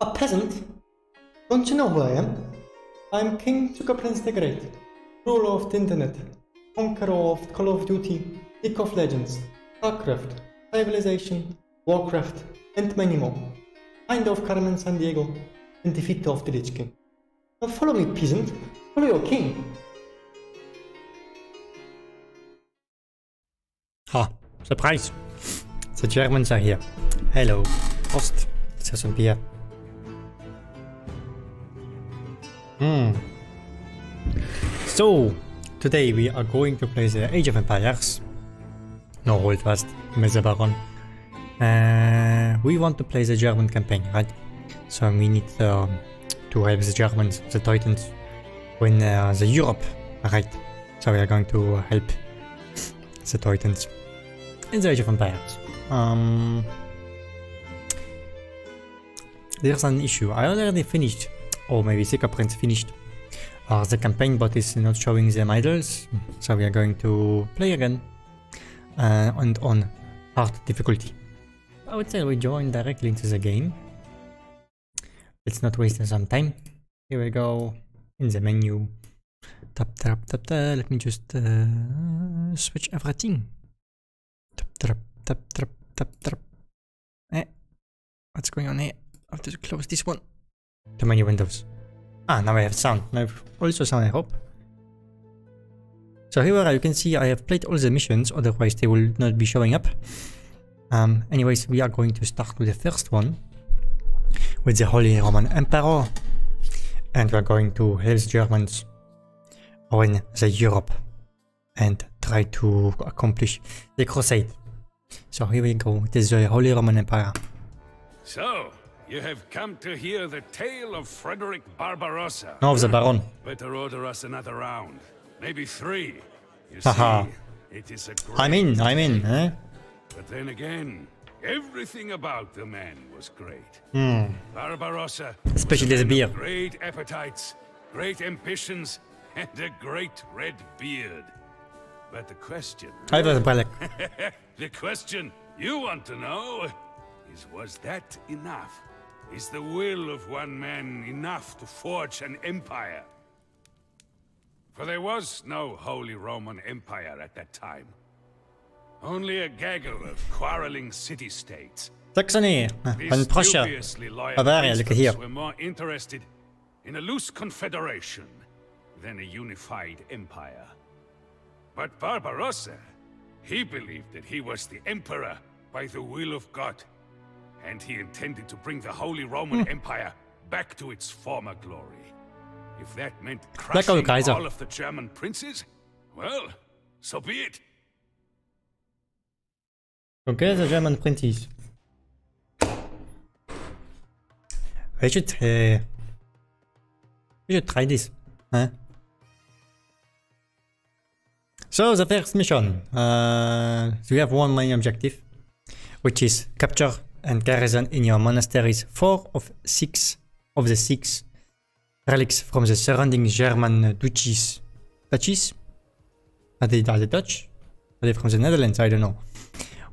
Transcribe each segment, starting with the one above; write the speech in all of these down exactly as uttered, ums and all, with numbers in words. A peasant? Don't you know who I am? I am King Zuckrprinz the Great, ruler of the internet, conqueror of Call of Duty, League of Legends, Starcraft, Civilization, Warcraft, and many more. Finder of Carmen San Diego, and defeater of the Lich King. Now follow me, peasant, follow your king. Ha, surprise! The Germans are here. Hello. Prost. It says some beer. Hmm. So, today we are going to play the Age of Empires. No, hold fast, Mister Baron. Uh, we want to play the German campaign, right? So we need uh, to help the Germans, the Teutons, win uh, the Europe, right? So we are going to help the Teutons in the Age of Empires. Um, there's an issue. I already finished, or maybe Zuckrprinz finished uh, the campaign, but it's not showing the medals. So we are going to play again uh, and on hard difficulty. I would say we join directly into the game. Let's not waste some time. Here we go in the menu. Tap tap tap tap. Let me just uh, switch everything. Tap tap tap tap tap tap. Eh, what's going on here? I have to close this one. Too many windows. Ah, now I have sound. Now I have also sound, I hope. So here we are. You can see I have played all the missions. Otherwise, they will not be showing up. Um, anyways, we are going to start with the first one, with the Holy Roman Emperor, and we are going to help the Germans win the Europe and try to accomplish the Crusade. So here we go, this is the Holy Roman Empire. So, you have come to hear the tale of Frederick Barbarossa. No, of the Baron. Better order us another round, maybe three. You see, it is a great... I'm in, I'm in, eh? But then again, everything about the man was great. Mm. Barbarossa, especially the beer. Great appetites, great ambitions, and a great red beard. But the question... I was the question you want to know is, was that enough? Is the will of one man enough to forge an empire? For there was no Holy Roman Empire at that time. Only a gaggle of quarreling city-states. Saxony and Prussia, Bavaria, look at here. Were more interested in a loose confederation than a unified empire. But Barbarossa, he believed that he was the emperor by the will of God, and he intended to bring the Holy Roman mm. Empire back to its former glory. If that meant crushing like all of the German princes, well, so be it. Okay, the German princes. We should, uh, we should try this. Huh? So the first mission, uh, we have one main objective, which is capture and garrison in your monasteries four of six of the six relics from the surrounding German duchies. Duchies? Are they, are they Dutch? Are they from the Netherlands? I don't know.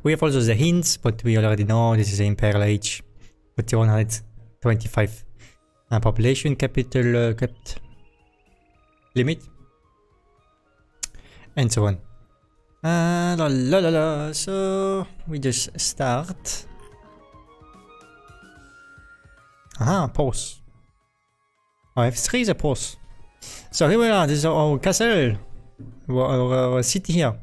We have also the hints, but we already know this is the Imperial Age with the one hundred twenty-five uh, population capital uh, kept limit and so on. Uh, la, la, la, la. So we just start. Aha, pause. Oh, I have three the pause. So here we are, this is our castle, our, our city here.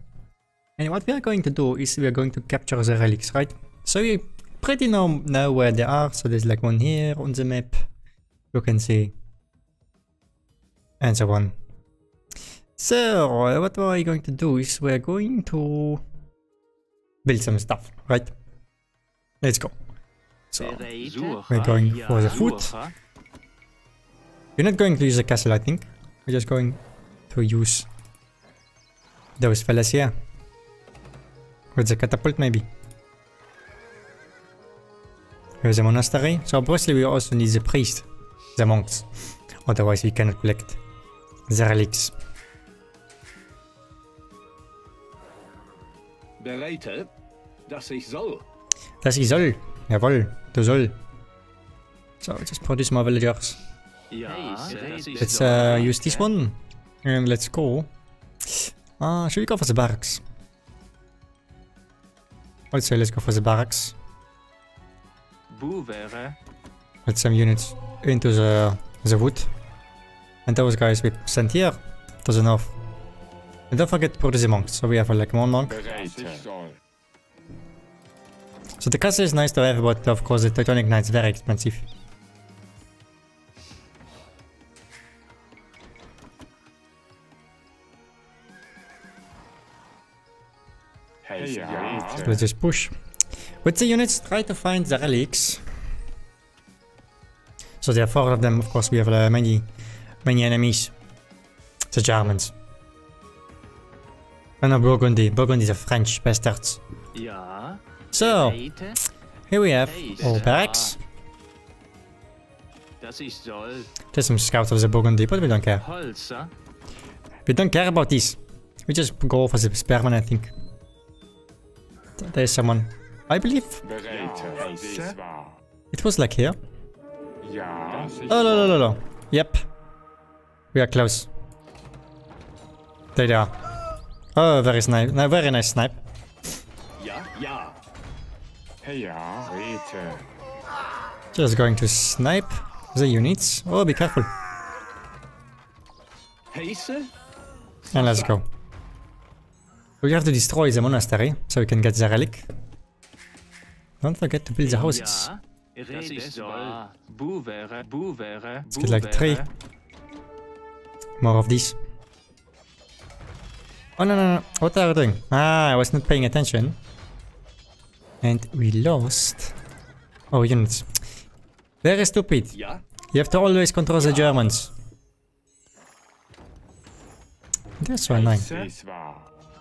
And what we are going to do is we are going to capture the relics, right? So we pretty know, know where they are. So there's like one here on the map, you can see, and so on. So what we are going to do is we are going to build some stuff, right? Let's go. So we're going for the food. We're not going to use the castle, I think. We're just going to use those fellas here. With the catapult, maybe. Here's a monastery. So obviously we also need the priest, the monks. Otherwise we cannot collect the relics. Bereite, dass ich soll. Dass ich soll. Jawohl, du soll. So I just produce my villagers. Let's uh, use this one. And let's go. Uh, should we go for the barracks? I'd say let's go for the barracks. Put some units into the, the wood. And those guys we sent here to the north. And don't forget to produce the monks. So we have like one monk. So the castle is nice to have, but of course the Teutonic Knight is very expensive. So let's just push. With the units, try to find the relics. So there are four of them, of course we have uh, many, many enemies. The Germans. And no, Burgundy. Burgundy is a French bastards. Yeah. So, here we have all barracks. Just some scouts of the Burgundy, but we don't care. We don't care about these. We just go for the spearman, I think. There's someone, I believe. It was like here. Oh, no, no, no, no. Yep. We are close. There they are. Oh, very nice. Very nice snipe. Just going to snipe the units. Oh, be careful. And let's go. We have to destroy the monastery, so we can get the relic. Don't forget to build the houses. Let's get like three. More of these. Oh no no no, what are we doing? Ah, I was not paying attention. And we lost... Oh, units. Very stupid. You have to always control the Germans. That's so annoying.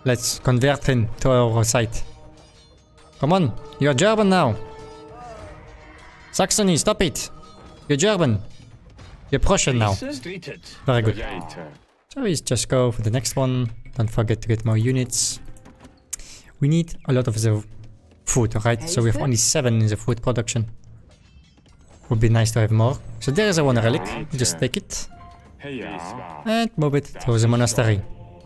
Let's convert him to our side. Come on, you're German now. Saxony, stop it. You're German. You're Prussian now. Very good. So we just go for the next one. Don't forget to get more units. We need a lot of the food, right? So we have only seven in the food production. Would be nice to have more. So there is a one relic. Just take it. And move it to the monastery.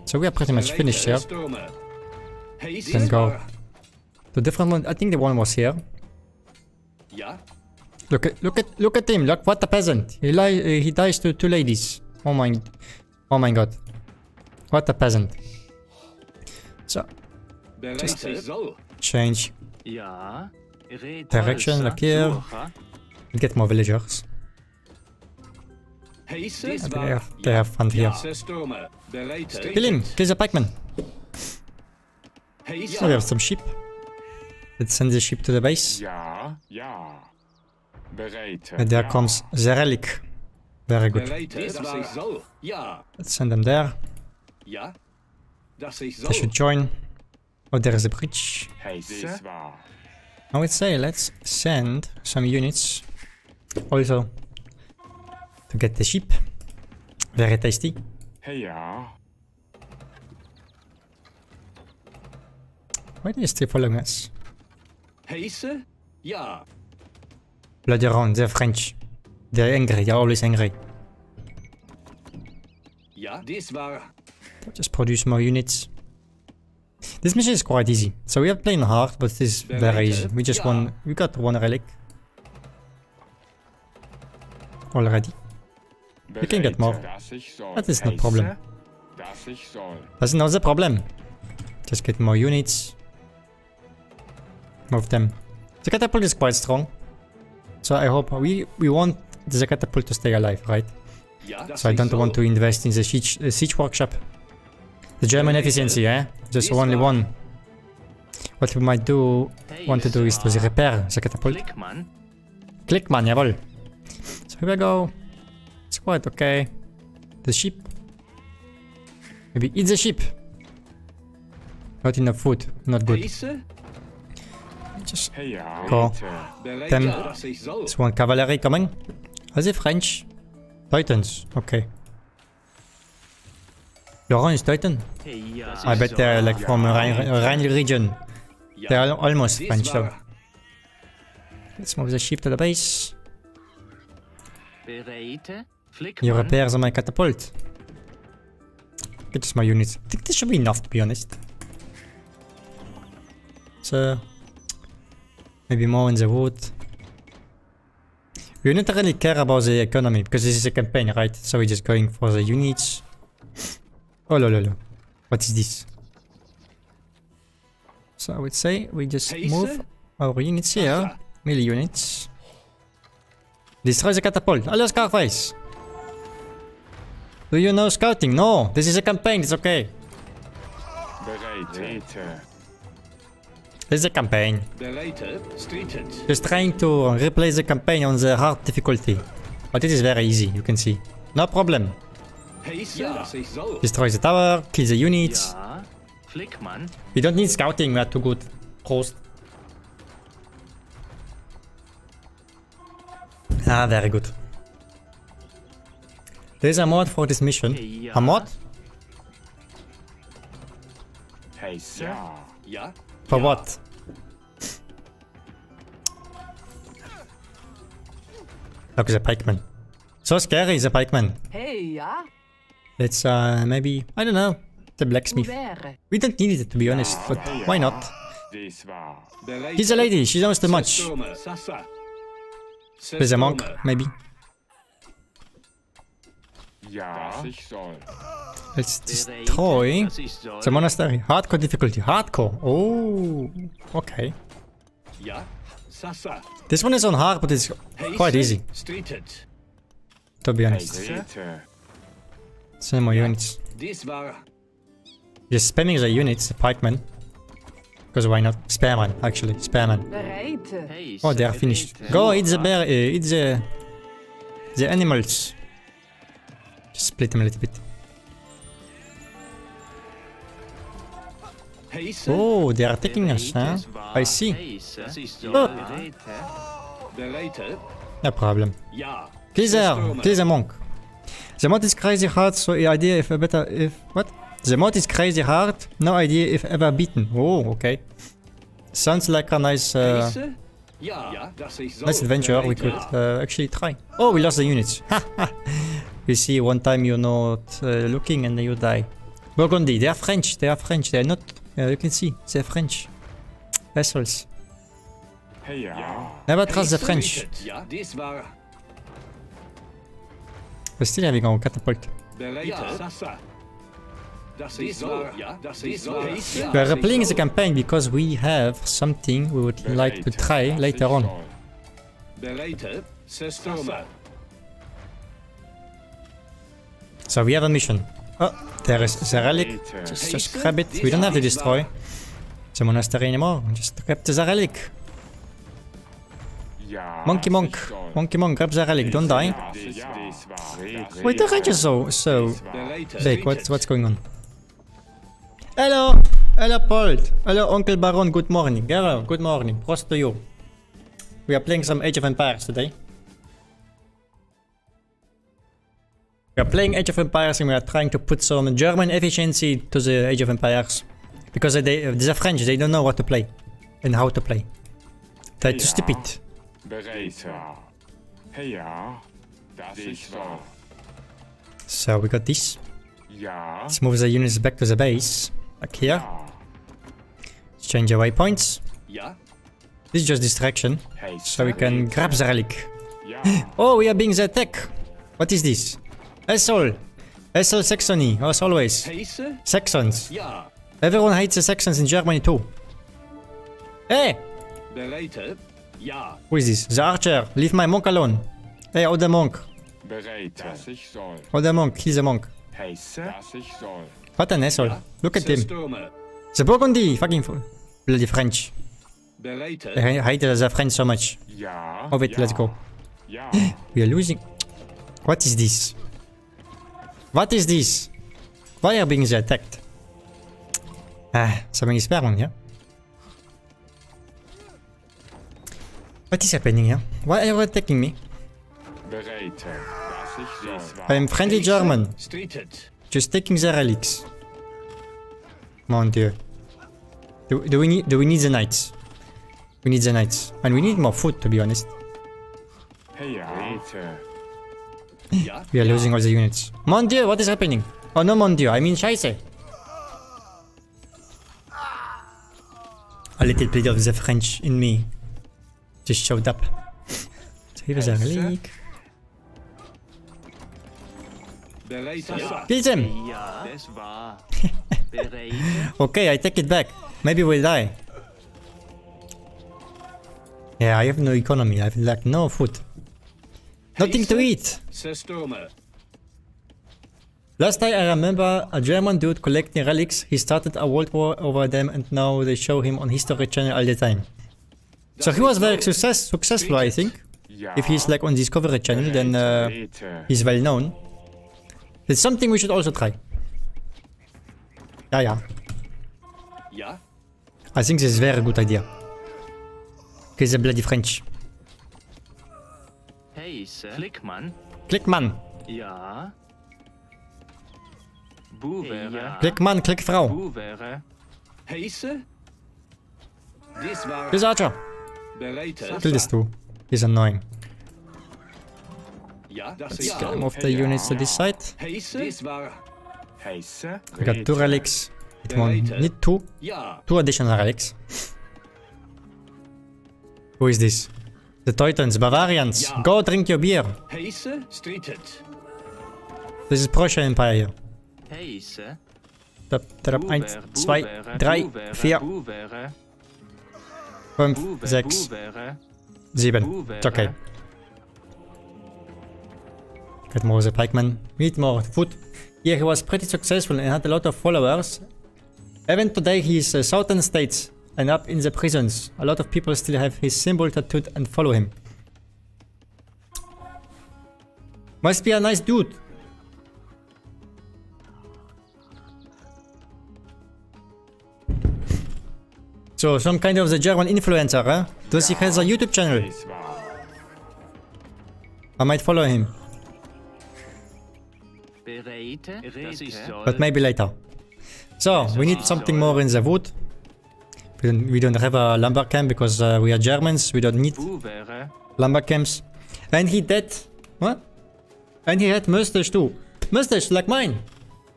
So we are pretty much finished here. Then go. The different one, I think the one was here. Look at, look at, look at him! Look, what a peasant! He li uh, he dies to two ladies. Oh my, oh my god! What a peasant! So, just change direction. Look here. And get more villagers. They have, they have fun here. Kill him! Kill the pikeman! So we have some sheep. Let's send the sheep to the base. And there comes the relic. Very good. Let's send them there. They should join. Oh, there is a bridge. I would say let's send some units. Also. To get the sheep. Very tasty. Why do you still following us? Bloody round, they're French. They're angry, they're always angry. Just produce more units. This mission is quite easy. So we are playing hard, but it is very easy. We just won, we got one relic. Already. We can get more. That is no problem. That's not the problem. Just get more units. Move them. The catapult is quite strong. So I hope we, we want the catapult to stay alive, right? So I don't want to invest in the siege, uh, siege workshop. The German efficiency, eh? Just only one. What we might do, want to do is to repair the catapult. Klickmann, jawohl. So here we go. It's quite okay. The sheep. Maybe eat the sheep. Not enough food. Not good. Just go. Then there's one cavalry coming. Are they French? Teutons. Okay. Laurent is Teuton? I bet they're like from a Rhine, a Rhine region. They're almost French though. Let's move the sheep to the base. He repairs on my catapult. Get just my units. I think this should be enough, to be honest. So, maybe more in the wood. We don't really care about the economy, because this is a campaign, right? So we're just going for the units. Oh, no, no, no. What is this? So I would say we just move our units here. Melee units. Destroy the catapult. Hello, Scarface. Do you know scouting? No, this is a campaign. It's okay. This is a campaign. Just trying to replay the campaign on the hard difficulty. But it is very easy, you can see. No problem. Destroy the tower, kill the units. We don't need scouting, we are too good. Prost. Ah, very good. There is a mod for this mission. A mod? For what? Look, the pikeman. So scary, the pikeman. Let's uh, maybe, I don't know, the blacksmith. We don't need it, to be honest, but why not? He's a lady, she knows too much. There's a monk, maybe. Let's destroy the monastery. Hardcore difficulty. Hardcore. Oh, okay. This one is on hard, but it's quite easy, to be honest. Send more units. Just spamming the units, the pikemen. Because why not? Spareman, actually. Spareman. Oh, they are finished. Go eat the bear, uh, eat the, the animals. Just split them a little bit. Oh, they are taking us, huh? I see. Oh. No problem. Kill the, kill the monk. The mod is crazy hard, so the idea if a better if... What? The mod is crazy hard, no idea if ever beaten. Oh, okay. Sounds like a nice... Uh, nice adventure we could uh, actually try. Oh, we lost the units. You see, one time you're not uh, looking and then you die. Burgundy, they are French, they are French, they are not... Uh, you can see, they are French. Vessels. Never trust the French. We're still having our catapult. We're replaying the campaign because we have something we would like to try later on. So we have a mission. Oh, there is the relic. Just, just grab it. We don't have to destroy the monastery anymore. Just grab the relic. Monkey monk, monkey monk, grab the relic, don't die. Wait, the range is so, so big, what's, what's going on? Hello, hello Paul, hello Uncle Baron, good morning. Hello, good morning, prost to you. We are playing some Age of Empires today. We are playing Age of Empires and we are trying to put some German efficiency to the Age of Empires. Because they, the French, they don't know what to play and how to play. They're too stupid. So we got this. Let's move the units back to the base. Back here. Let's change the waypoints. This is just distraction. So we can grab the relic. Oh, we are being the attack. What is this? Essel. Essel Saxony, as always. Saxons. Everyone hates the Saxons in Germany too. Hey! Who is this? The archer! Leave my monk alone! Hey, oh the monk! Oh the monk, he's a monk. What an asshole. Look at him. The Burgundy! Fucking bloody French. I hate the French so much. Oh wait, let's go. We are losing. What is this? What is this? Why are being attacked? Ah, something is wrong, yeah? What is happening here? Why are you attacking me? I am friendly German. Just taking the relics. Mon Dieu. Do, do we need? Do we need the knights? We need the knights, and we need more food, to be honest. Yeah. We are yeah. losing all the units. Mon Dieu, what is happening? Oh no, Mon Dieu, I mean Scheiße. A little bit of the French in me just showed up. So here is our league. Kill them! Okay, I take it back. Maybe we'll die. Yeah, I have no economy. I've like no food. Nothing to eat! Last time I remember a German dude collecting relics. He started a world war over them and now they show him on History Channel all the time. So he was very success successful, I think. If he's like on Discovery Channel, then uh, he's well known. It's something we should also try. Yeah, yeah. Yeah. I think this is a very good idea. Okay, the bloody French. Hey, sir. Clickman. Clickman. Yeah. Buvere. Clickman, Clickfrau. Buvere. Hey, sir. This war. This archer. Kill this too. He's annoying. Let's get him off the units to this side. We got two relics. It won't need two. Two additional relics. Who is this? The Teutons, Bavarians. Go drink your beer. This is Prussia Empire. Tap, tap, one, two, three, four. five, six, seven. It's okay. Get more of the pikemen. We need more food. Yeah, he was pretty successful and had a lot of followers. Even today he is uh, southern states and up in the prisons. A lot of people still have his symbol tattooed and follow him. Must be a nice dude. So, some kind of the German influencer, huh? Does he has a YouTube channel? I might follow him. But maybe later. So, we need something more in the wood. We don't, we don't have a lumber camp because uh, we are Germans. We don't need lumber camps. And he did... What? And he had mustache too. Mustache like mine.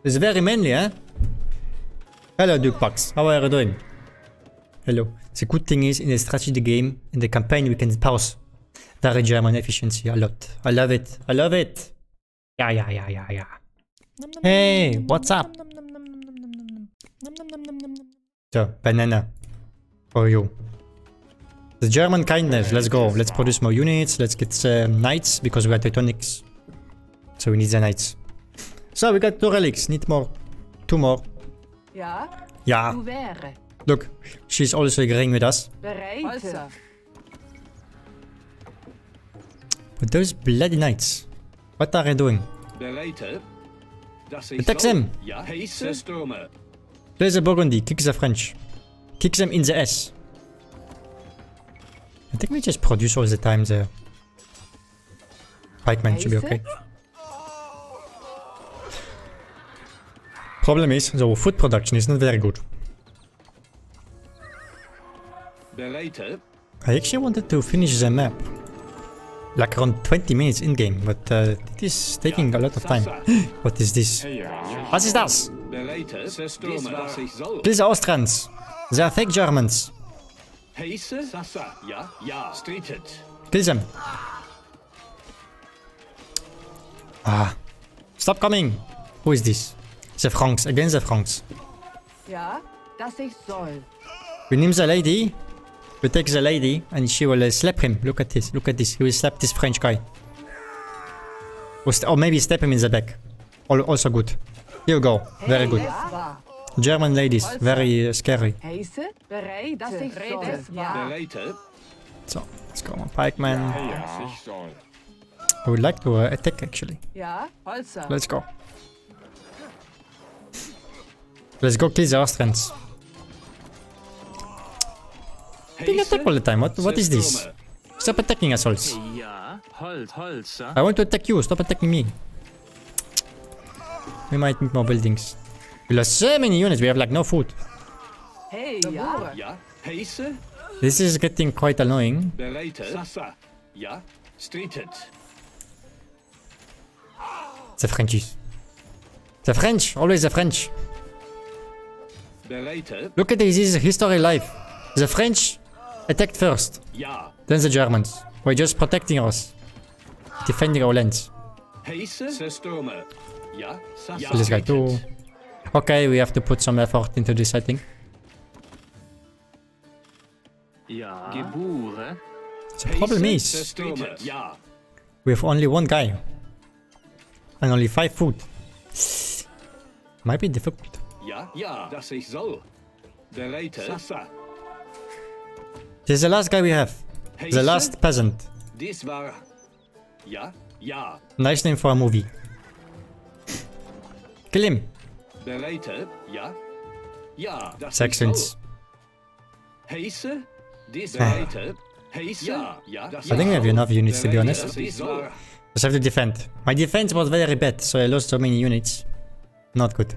It's very manly, eh? Hello, Duke Bucks. How are you doing? Hello. The good thing is, in the strategy game, in the campaign, we can pause. Very German efficiency a lot. I love it. I love it. Yeah, yeah, yeah, yeah, yeah. Hey, what's up? So, banana for you. The German kindness. Let's go. Let's produce more units. Let's get uh, knights because we are Teutonics. So we need the knights. So we got two relics. Need more. Two more. Yeah. Yeah. Look, she's also agreeing with us. But those bloody knights. What are they doing? Attack them! Play the Burgundy, kick the French. Kick them in the ass. I think we just produce all the time the... pikemen should be okay. Problem is, the food production is not very good. I actually wanted to finish the map. Like around twenty minutes in game, but uh, it is taking a lot of time. What is this? Was ist das? Kill the Austrians. They are fake Germans. Kill them. Ah. Stop coming. Who is this? The Franks, against the Franks. We name the lady. We take the lady and she will uh, slap him. Look at this, look at this. He will slap this French guy. Or, or maybe stab him in the back. All also good. Here you go. Very good. German ladies. Very uh, scary. So, let's go on pikeman. I would like to uh, attack actually. Let's go. Let's go kill the Austrians. Being attacked all the time. What, what is this? Stop attacking us, Holz. I want to attack you. Stop attacking me. We might need more buildings. We lost so many units. We have like no food. This is getting quite annoying. The Frenchies. The French, always the French. Look at this history life. The French attacked first, then the Germans. We're just protecting us, defending our lands. This guy too. Okay, we have to put some effort into this, I think. The problem is, we have only one guy and only five food. Might be difficult. This is the last guy we have. The last peasant. Nice name for a movie. Kill him. Saxons. I think we have enough units, to be honest. Just have to defend. My defense was very bad, so I lost so many units. Not good.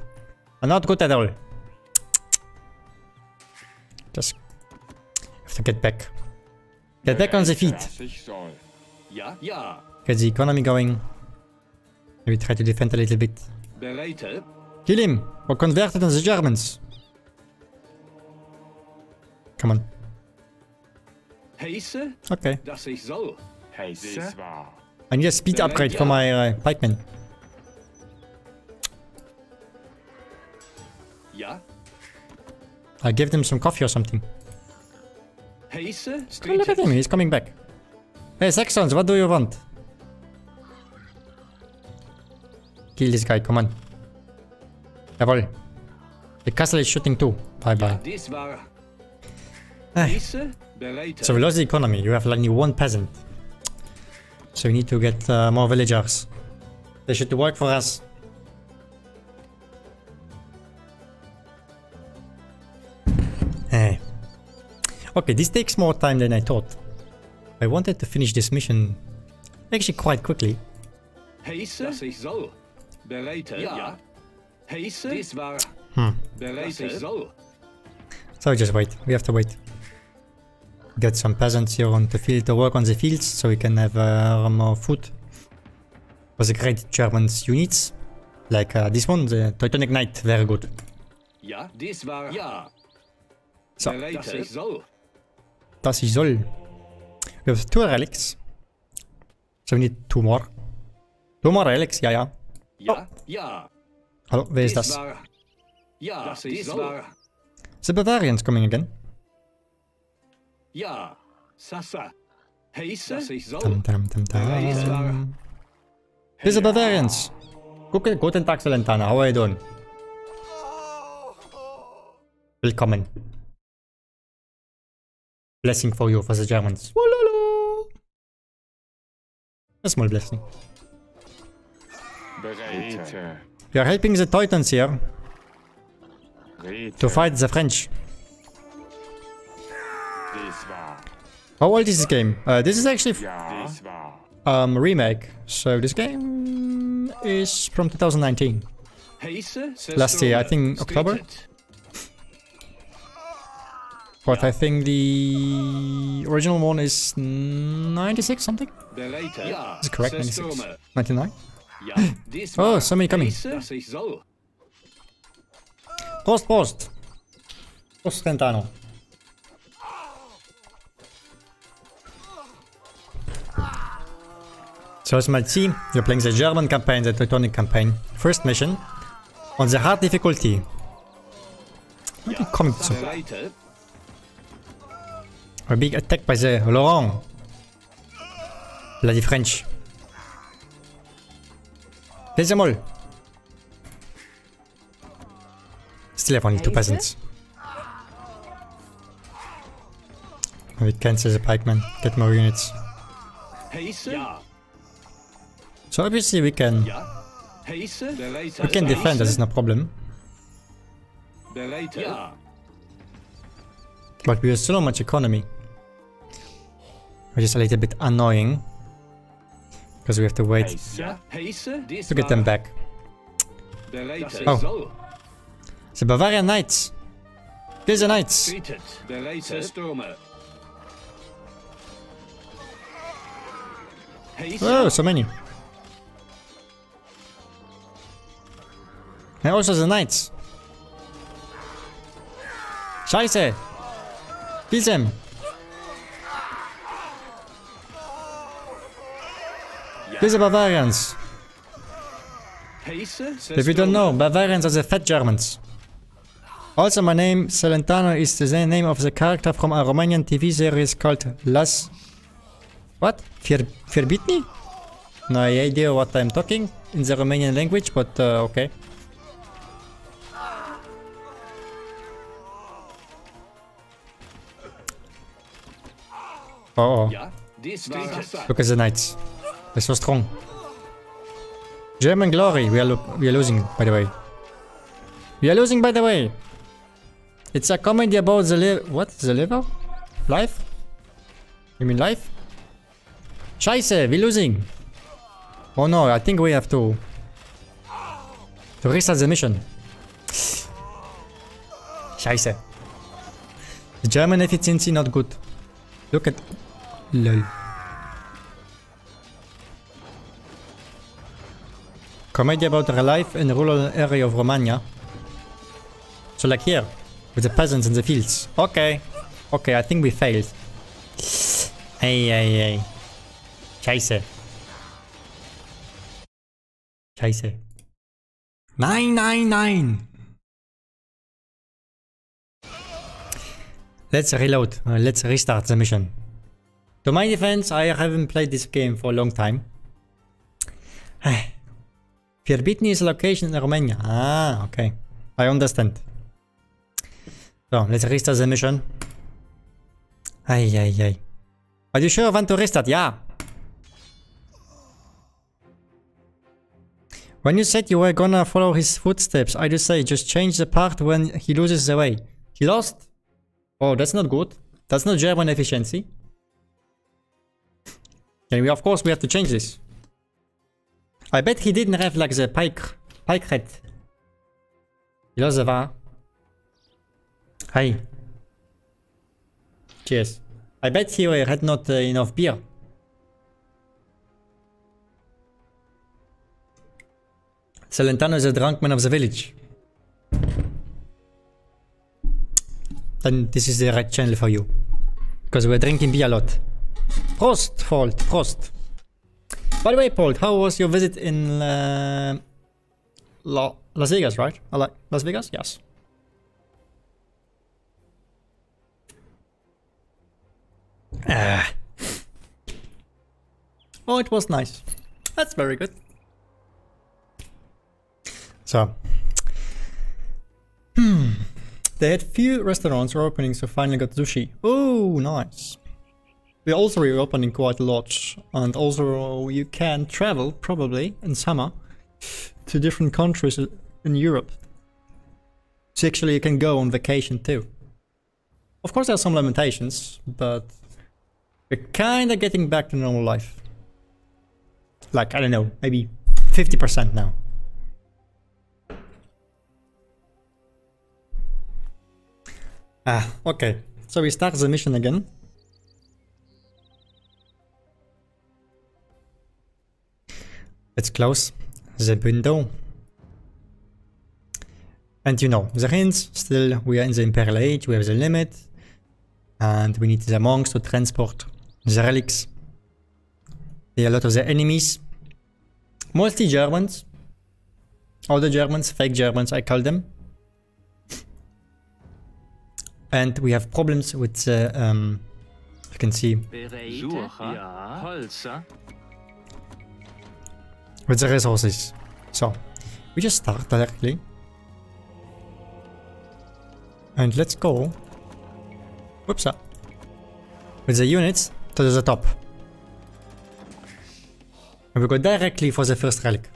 Not good at all. Just have to get back. Get back on the feet. Get the economy going. Maybe try to defend a little bit. Kill him or convert it on the Germans. Come on. Okay. I need a speed upgrade for my uh, pikemen. I gave them some coffee or something. Oh, look at him, he's coming back. Hey Saxons, what do you want? Kill this guy, come on. Jawohl. The castle is shooting too. Bye bye. Ah. So we lost the economy, you have only one peasant. So we need to get uh, more villagers. They should work for us. Hey. Okay, this takes more time than I thought. I wanted to finish this mission actually quite quickly. Hmm. So just wait, we have to wait. Get some peasants here on the field to work on the fields so we can have uh, more food. For the great Germans units. Like uh, this one, the Teutonic Knight, very good. So, das ich soll. We have two relics. So we need two more. Two more relics, yeah, yeah. Oh. Yeah. Hello, where is das? Yeah, the Bavarians coming again. Yeah, Sasa. Dum, dum, dum, dum. Here's the Bavarians. Okay, guten Tag, Celentano. How are you doing? Willkommen. Blessing for you, for the Germans. A small blessing. We are helping the Teutons here to fight the French. How old is this game? Uh, this is actually um, remake. So this game is from twenty nineteen. Last year, I think October. But I think the original one is ninety-six something? Is it correct? ninety-six? ninety-nine? Oh, so many coming. Post, post. Post Celentano. So as you might see, you're playing the German campaign, the Teutonic campaign. First mission. On the hard difficulty. I think coming to some. We're being attacked by the Laurent. Bloody French. Kill them all. Still have only two peasants. We cancel the pikemen, get more units. So obviously we can... We can defend, that is no problem. But we have so much economy, which is a little bit annoying, because we have to wait to get them back. Oh, the Bavarian Knights! Kill the Knights! Oh, so many! And also the knights. Scheiße! Kill them! Kill the Bavarians! If you don't know, Bavarians are the fat Germans. Also, my name, Celentano, is the name of the character from a Romanian T V series called Las... What? Fir Firbitni? No idea what I'm talking in the Romanian language, but uh, okay. Oh, oh. Look at the knights. They're so strong. German glory. We are, we are losing, by the way. We are losing, by the way. It's a comedy about the live. What? The liver? Life? You mean life? Scheiße, we're losing. Oh no, I think we have to... to restart the mission. Scheiße. The German efficiency not good. Look at... Lol. Comedy about her life in the rural area of Romania. So like here, with the peasants in the fields. Okay. Okay, I think we failed. Hey, hey, hey. Scheiße. Scheiße. Nein, nein, nein! Let's reload. Uh, let's restart the mission. To my defense, I haven't played this game for a long time. Firbitni is a location in Romania. Ah, okay. I understand. So, let's restart the mission. Ay, ay, ay. Are you sure I want to restart? Yeah. When you said you were gonna follow his footsteps, I just say just change the part when he loses the way. He lost? Oh, that's not good. That's not German efficiency. And we, of course, we have to change this. I bet he didn't have like the pike, pike head. He lost the var. Hi. Cheers. I bet he had not uh, enough beer. Celentano is a drunk man of the village. Then this is the right channel for you. Because we're drinking beer a lot. Prost, Fold, Prost. By the way, Paul, how was your visit in uh, La Las Vegas, right? Las Vegas? Yes. Ah. Oh, it was nice. That's very good. So, hmm. They had few restaurants were opening, so finally got sushi. Oh, nice. We're also reopening quite a lot, and also you can travel probably in summer to different countries in Europe. So actually, you can go on vacation too. Of course, there are some limitations, but we're kind of getting back to normal life. Like I don't know, maybe fifty percent now. Ah, okay. So we start the mission again. Let's close the window. And you know, the hints, still we are in the Imperial Age, we have the limit. And we need the monks to transport the relics. There are a lot of the enemies. Mostly Germans. All the Germans, fake Germans I call them. And we have problems with the, um, you can see, with the resources. So, we just start directly. And let's go, whoops, with the units to the top. And we go directly for the first relic.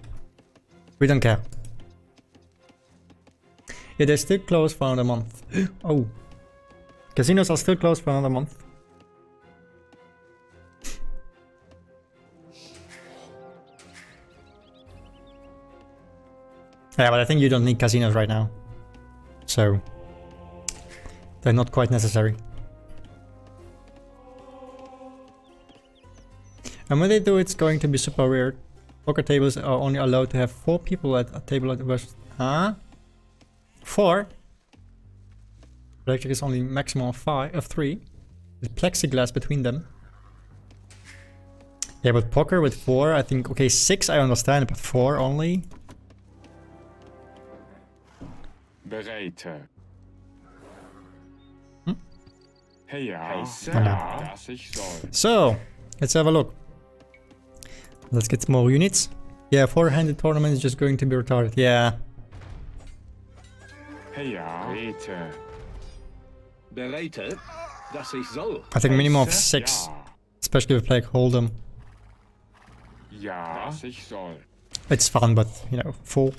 We don't care. Yeah, they're still closed for another month. Oh. Casinos are still closed for another month. Yeah, but I think you don't need casinos right now. So... they're not quite necessary. And when they do, it's going to be super weird. Poker tables are only allowed to have four people at a table at the worst. Huh? four. Electric is only maximum of five of three. There's plexiglass between them. Yeah, but poker with four, I think, okay, six I understand, but four only. Bereite. Hmm? Hey, I okay. So, let's have a look. Let's get more units. Yeah, four-handed tournament is just going to be retarded. Yeah. Hey, Bereite. Bereite. Das ich soll. I think minimum of six. Especially with like Hold'em. Ja, das ich soll. It's fun, but you know, four.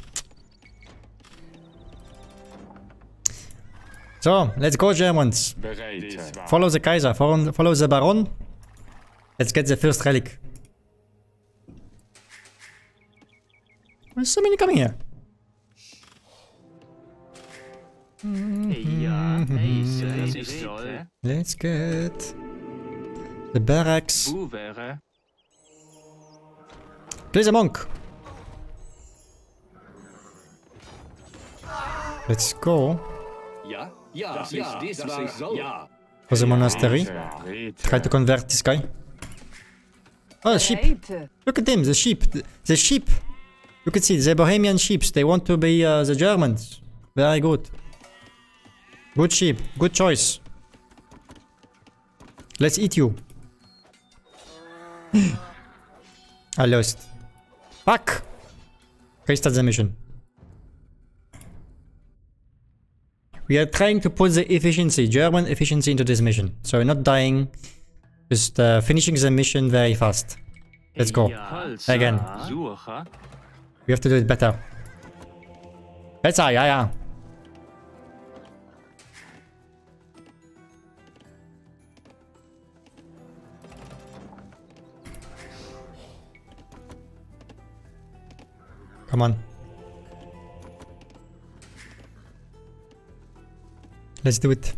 So, let's go, Germans. Follow the Kaiser, follow, follow the Baron. Let's get the first relic. There's so many coming here. Mm-hmm. Let's get the barracks. Place a monk. Let's go. Yeah. Yeah, das yeah, is this is so. Yeah. For the monastery. Try to convert this guy. Oh, the sheep. Look at him, the sheep. The sheep. You can see the Bohemian sheep. They want to be uh, the Germans. Very good. Good sheep. Good choice. Let's eat you. I lost. Fuck! Restart the mission. We are trying to put the efficiency, German efficiency, into this mission. So we're not dying, just uh, finishing the mission very fast. Let's go. Again. We have to do it better. Better, yeah, yeah. Come on. Let's do it.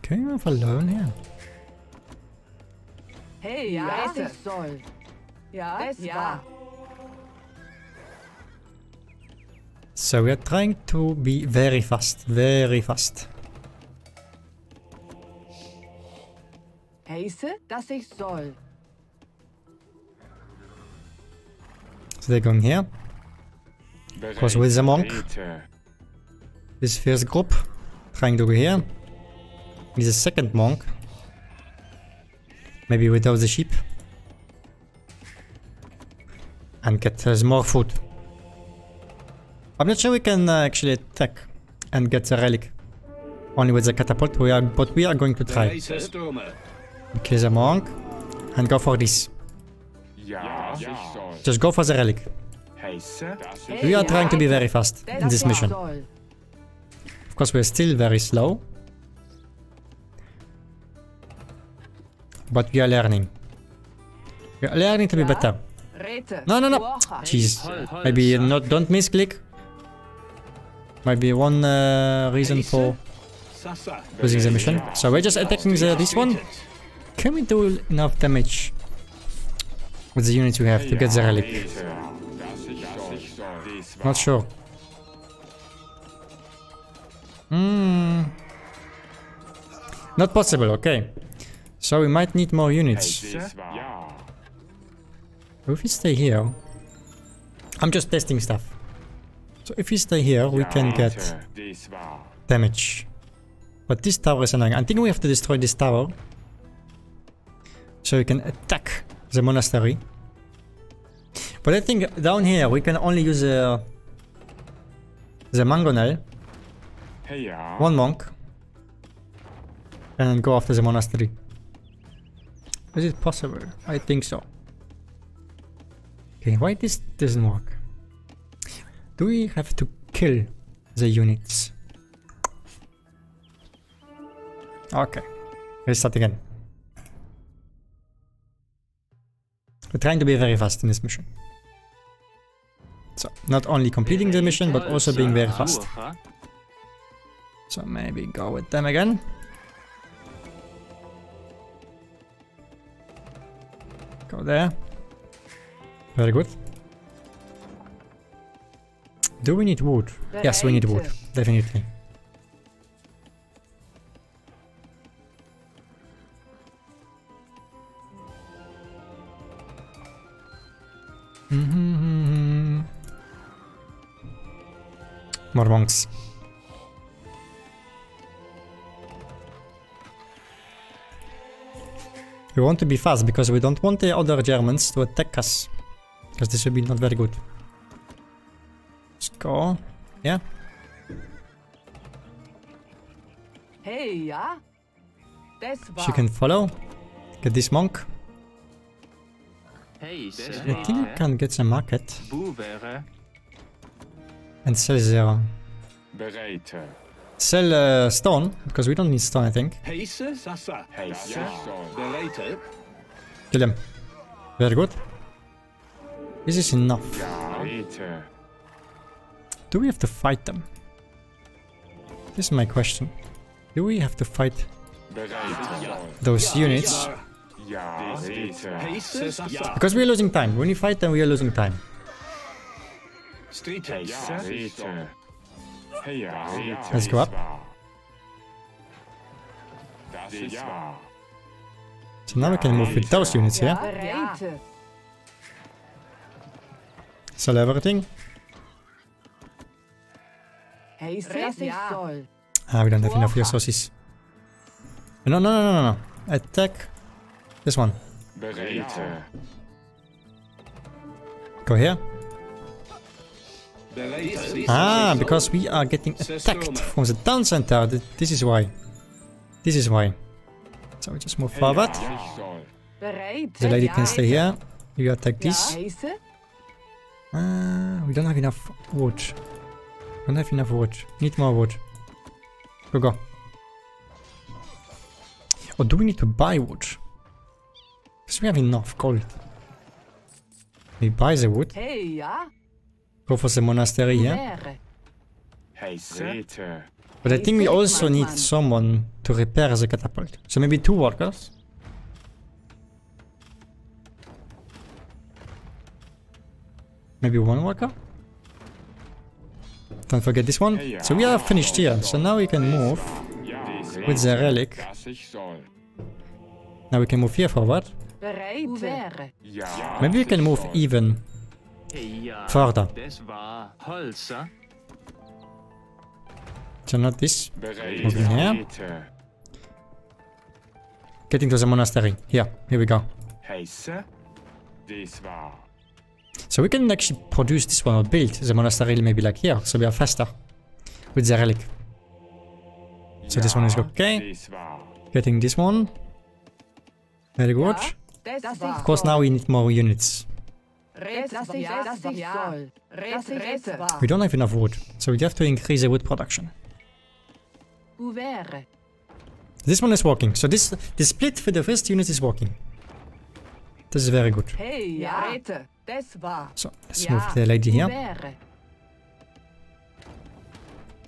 Can you have a loan here? Hey, ja, es ist soll. Ja, es war. So we are trying to be very fast, very fast. Heiße, dass ich soll. So they're going here. Of course, with the monk. This first group trying to go here. With the second monk. Maybe without the sheep. And get uh, more food. I'm not sure we can uh, actually attack and get the relic. Only with the catapult, we are, but we are going to try. Kill the monk. And go for this. Just go for the relic. We are trying to be very fast in this mission. Of course, we are still very slow. But we are learning. We are learning to be better. No, no, no. Jeez. Maybe not, don't misclick. Might be one uh, reason for losing the mission. So we're just attacking the, this one. Can we do enough damage with the units we have to get the relic? Not sure. Hmm. Not possible, okay. So we might need more units. If we stay here... I'm just testing stuff. So if we stay here, we can get damage. But this tower is annoying. I think we have to destroy this tower. So we can attack the monastery. But I think down here we can only use uh, the mangonel, one monk, and go after the monastery. Is it possible? I think so. Okay, why this doesn't work? Do we have to kill the units? Okay, let's start again. We're trying to be very fast in this mission. So, not only completing the mission, but also being very fast. So maybe go with them again. Go there. Very good. Do we need wood? That yes, we need wood, it. definitely. Mm-hmm. More monks. We want to be fast because we don't want the other Germans to attack us. Because this will be not very good. Let's go. Yeah. Hey, yeah. She can follow. Get this monk. Hey, I think I can get the market. And sell zero. Sell uh, stone, because we don't need stone, I think. Kill him. Very good. This is enough. Do we have to fight them? This is my question. Do we have to fight those units? Because we are losing time. When we fight them, we are losing time. Let's go up. So now we can move with those units here. Yeah? Sell everything. Ah, we don't have enough resources. No, no, no, no, no. Attack this one. Go here. Ah, because we are getting attacked from the town center. This is why. This is why. So we just move forward. The lady can stay here. You attack this. Uh, we don't have enough wood. Don't have enough wood. Need more wood. Go go. Or do we need to buy wood? Because we have enough gold. We buy the wood. Go for the monastery here. But I think we also need someone to repair the catapult. So maybe two workers. Maybe one worker. Don't forget this one. So we are finished here. So now we can move with the relic. Now we can move here forward. Maybe we can move even further. So not this. Moving here. Getting to the monastery. Here, here we go. So we can actually produce this one or build the monastery maybe like here, so we are faster with the relic. So this one is okay. Getting this one. Very good. Of course now we need more units. We don't have enough wood, so we have to increase the wood production. This one is working, so this the split for the first unit is working. This is very good. So let's move the lady here.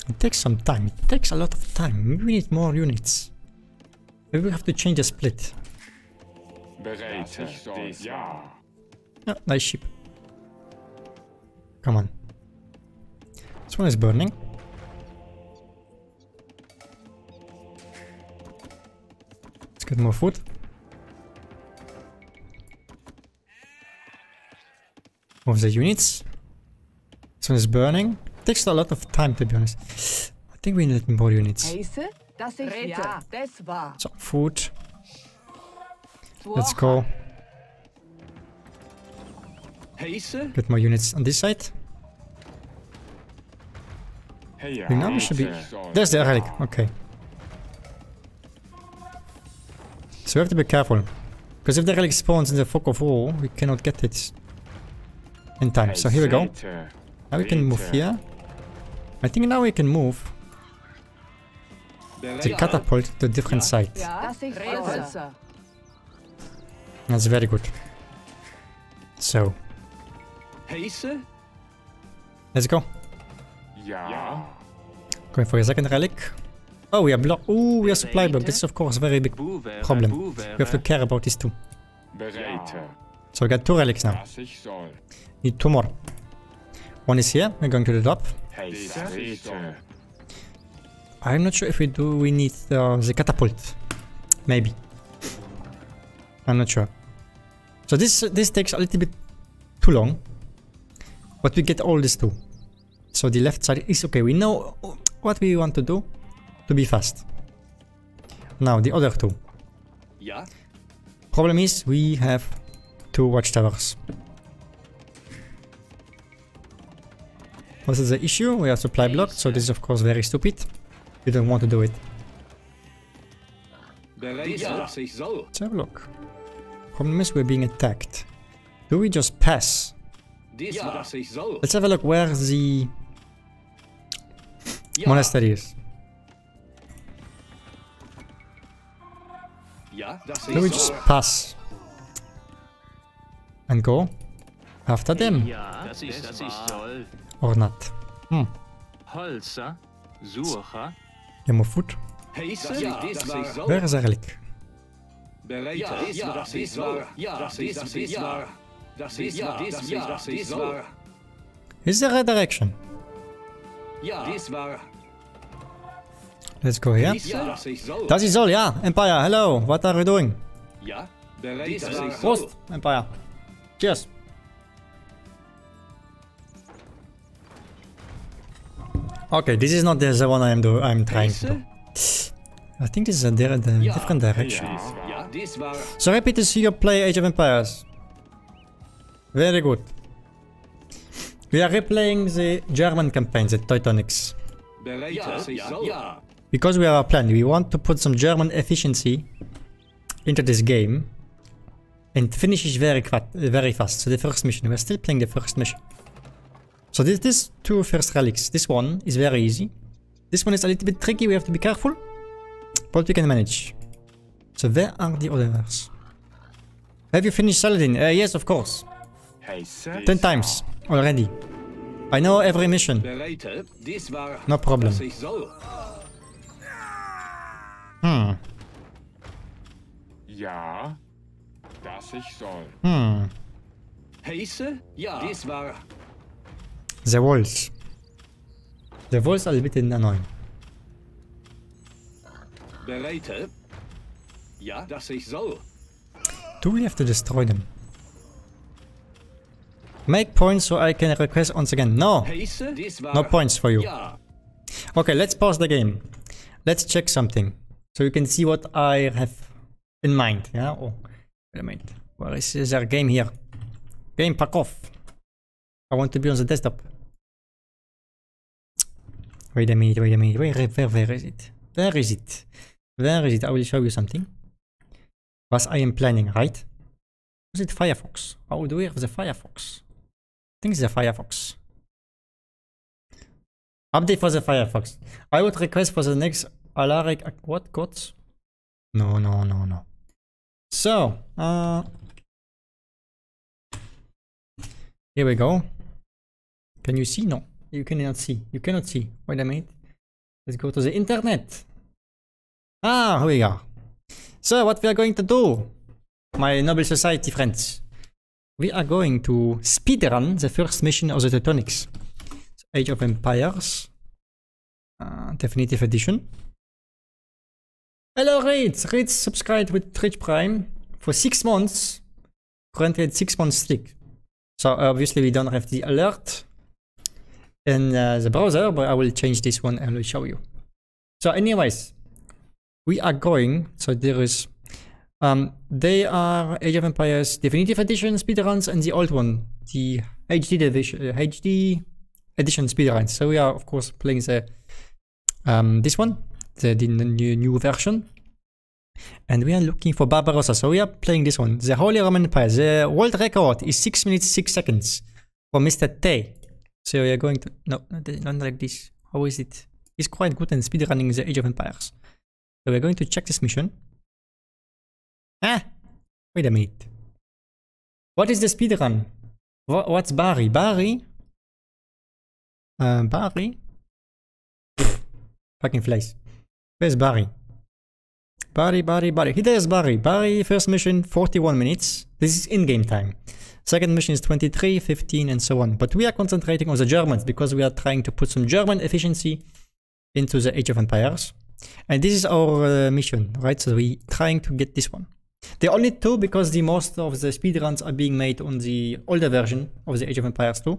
It takes some time. It takes a lot of time. Maybe we need more units. Maybe we have to change the split. Oh, nice ship. Come on. This one is burning. Let's get more food. Of the units. This one is burning. It takes a lot of time, to be honest. I think we need more units. So, food. Let's go. Get more units on this side. Now we should be... There's the relic. Okay. So we have to be careful. Because if the relic spawns in the fog of war, we cannot get it in time. So here we go. Now we can move here. I think now we can move the catapult to a different side. That's very good. So let's go. Going for a second relic. Oh, we are blocked. Oh, we are supply blocked. This is of course a very big problem. We have to care about this too. So we got two relics now. Need two more. One is here, we're going to the top. I'm not sure if we do, we need uh, the catapult. Maybe. I'm not sure. So this this takes a little bit too long. But we get all these two. So the left side is okay. We know what we want to do to be fast. Now the other two. Yeah. Problem is we have two watchtowers. What is the issue? We are supply blocked, so this is of course very stupid. You don't want to do it. Let's have a look. Problem is we're being attacked. Do we just pass? Yeah. Let's have a look where the yeah. monastery is. Yeah. Do we just pass and go after them? Yeah. Das ist, das ist or not? Hmm. Yeah, more food. Yeah. Where is the relic? Yeah. Yeah. Das ist wahr. Ja. Das ist, das ist wahr. Is the right direction? Yeah. Let's go here. Yeah. Das ist all, yeah. Empire, hello. What are we doing? Yeah. Prost, Empire. Cheers. Okay, this is not the one I am do I'm trying to do. I think this is a different direction. So happy to see you play Age of Empires. Very good. We are replaying the German campaign, the Teutonics. Because we have a plan, we want to put some German efficiency into this game and finish it very, very fast. So the first mission, we are still playing the first mission. So this, this two first relics, this one is very easy. This one is a little bit tricky, we have to be careful, but we can manage. So where are the others? Have you finished Saladin? Uh, yes, of course. Ten times already. I know every mission. No problem. Hmm. Yeah. Hmm. The walls. The walls are a bit annoying. Do we have to destroy them? Make points so I can request once again. No! No points for you. Okay, let's pause the game. Let's check something. So you can see what I have in mind. Yeah? Oh, wait a minute. Where is their game here? Game, pack off. I want to be on the desktop. Wait a minute, wait a minute. Where, where, where is it? Where is it? Where is it? I will show you something. What I am planning, right? Is it Firefox? How do we have the Firefox? I think it's a Firefox. Update for the Firefox. I would request for the next Alaric. What gods? No, no, no, no. So, uh, here we go. Can you see? No, you cannot see. You cannot see. Wait a minute. Let's go to the internet. Ah, here we are. So, what we are going to do, my noble society friends. We are going to speedrun the first mission of the Teutonics. Age of Empires. Uh, Definitive Edition. Hello Reeds! Reeds subscribed with Twitch Prime for six months. Currently at six months streak. So obviously we don't have the alert in uh, the browser, but I will change this one and I will show you. So anyways, we are going, so there is Um, they are Age of Empires Definitive Edition speedruns and the old one, the H D, division, uh, H D Edition speedruns. So we are of course playing the um, this one, the, the new, new version. And we are looking for Barbarossa, so we are playing this one. The Holy Roman Empire, the world record is six minutes six seconds for Mister Tay. So we are going to, no, not like this, how is it? He's quite good in speedrunning the Age of Empires. So we are going to check this mission. Ah! Wait a minute. What is the speedrun? What, what's Bari? Bari? Uh, Bari? Pfft, fucking place. Where's Bari? Bari, Bari, Bari. Here is Bari. Bari, first mission, forty-one minutes. This is in-game time. Second mission is twenty-three, fifteen, and so on. But we are concentrating on the Germans because we are trying to put some German efficiency into the Age of Empires. And this is our uh, mission, right? So we're trying to get this one. They only two because the most of the speedruns are being made on the older version of the Age of Empires two.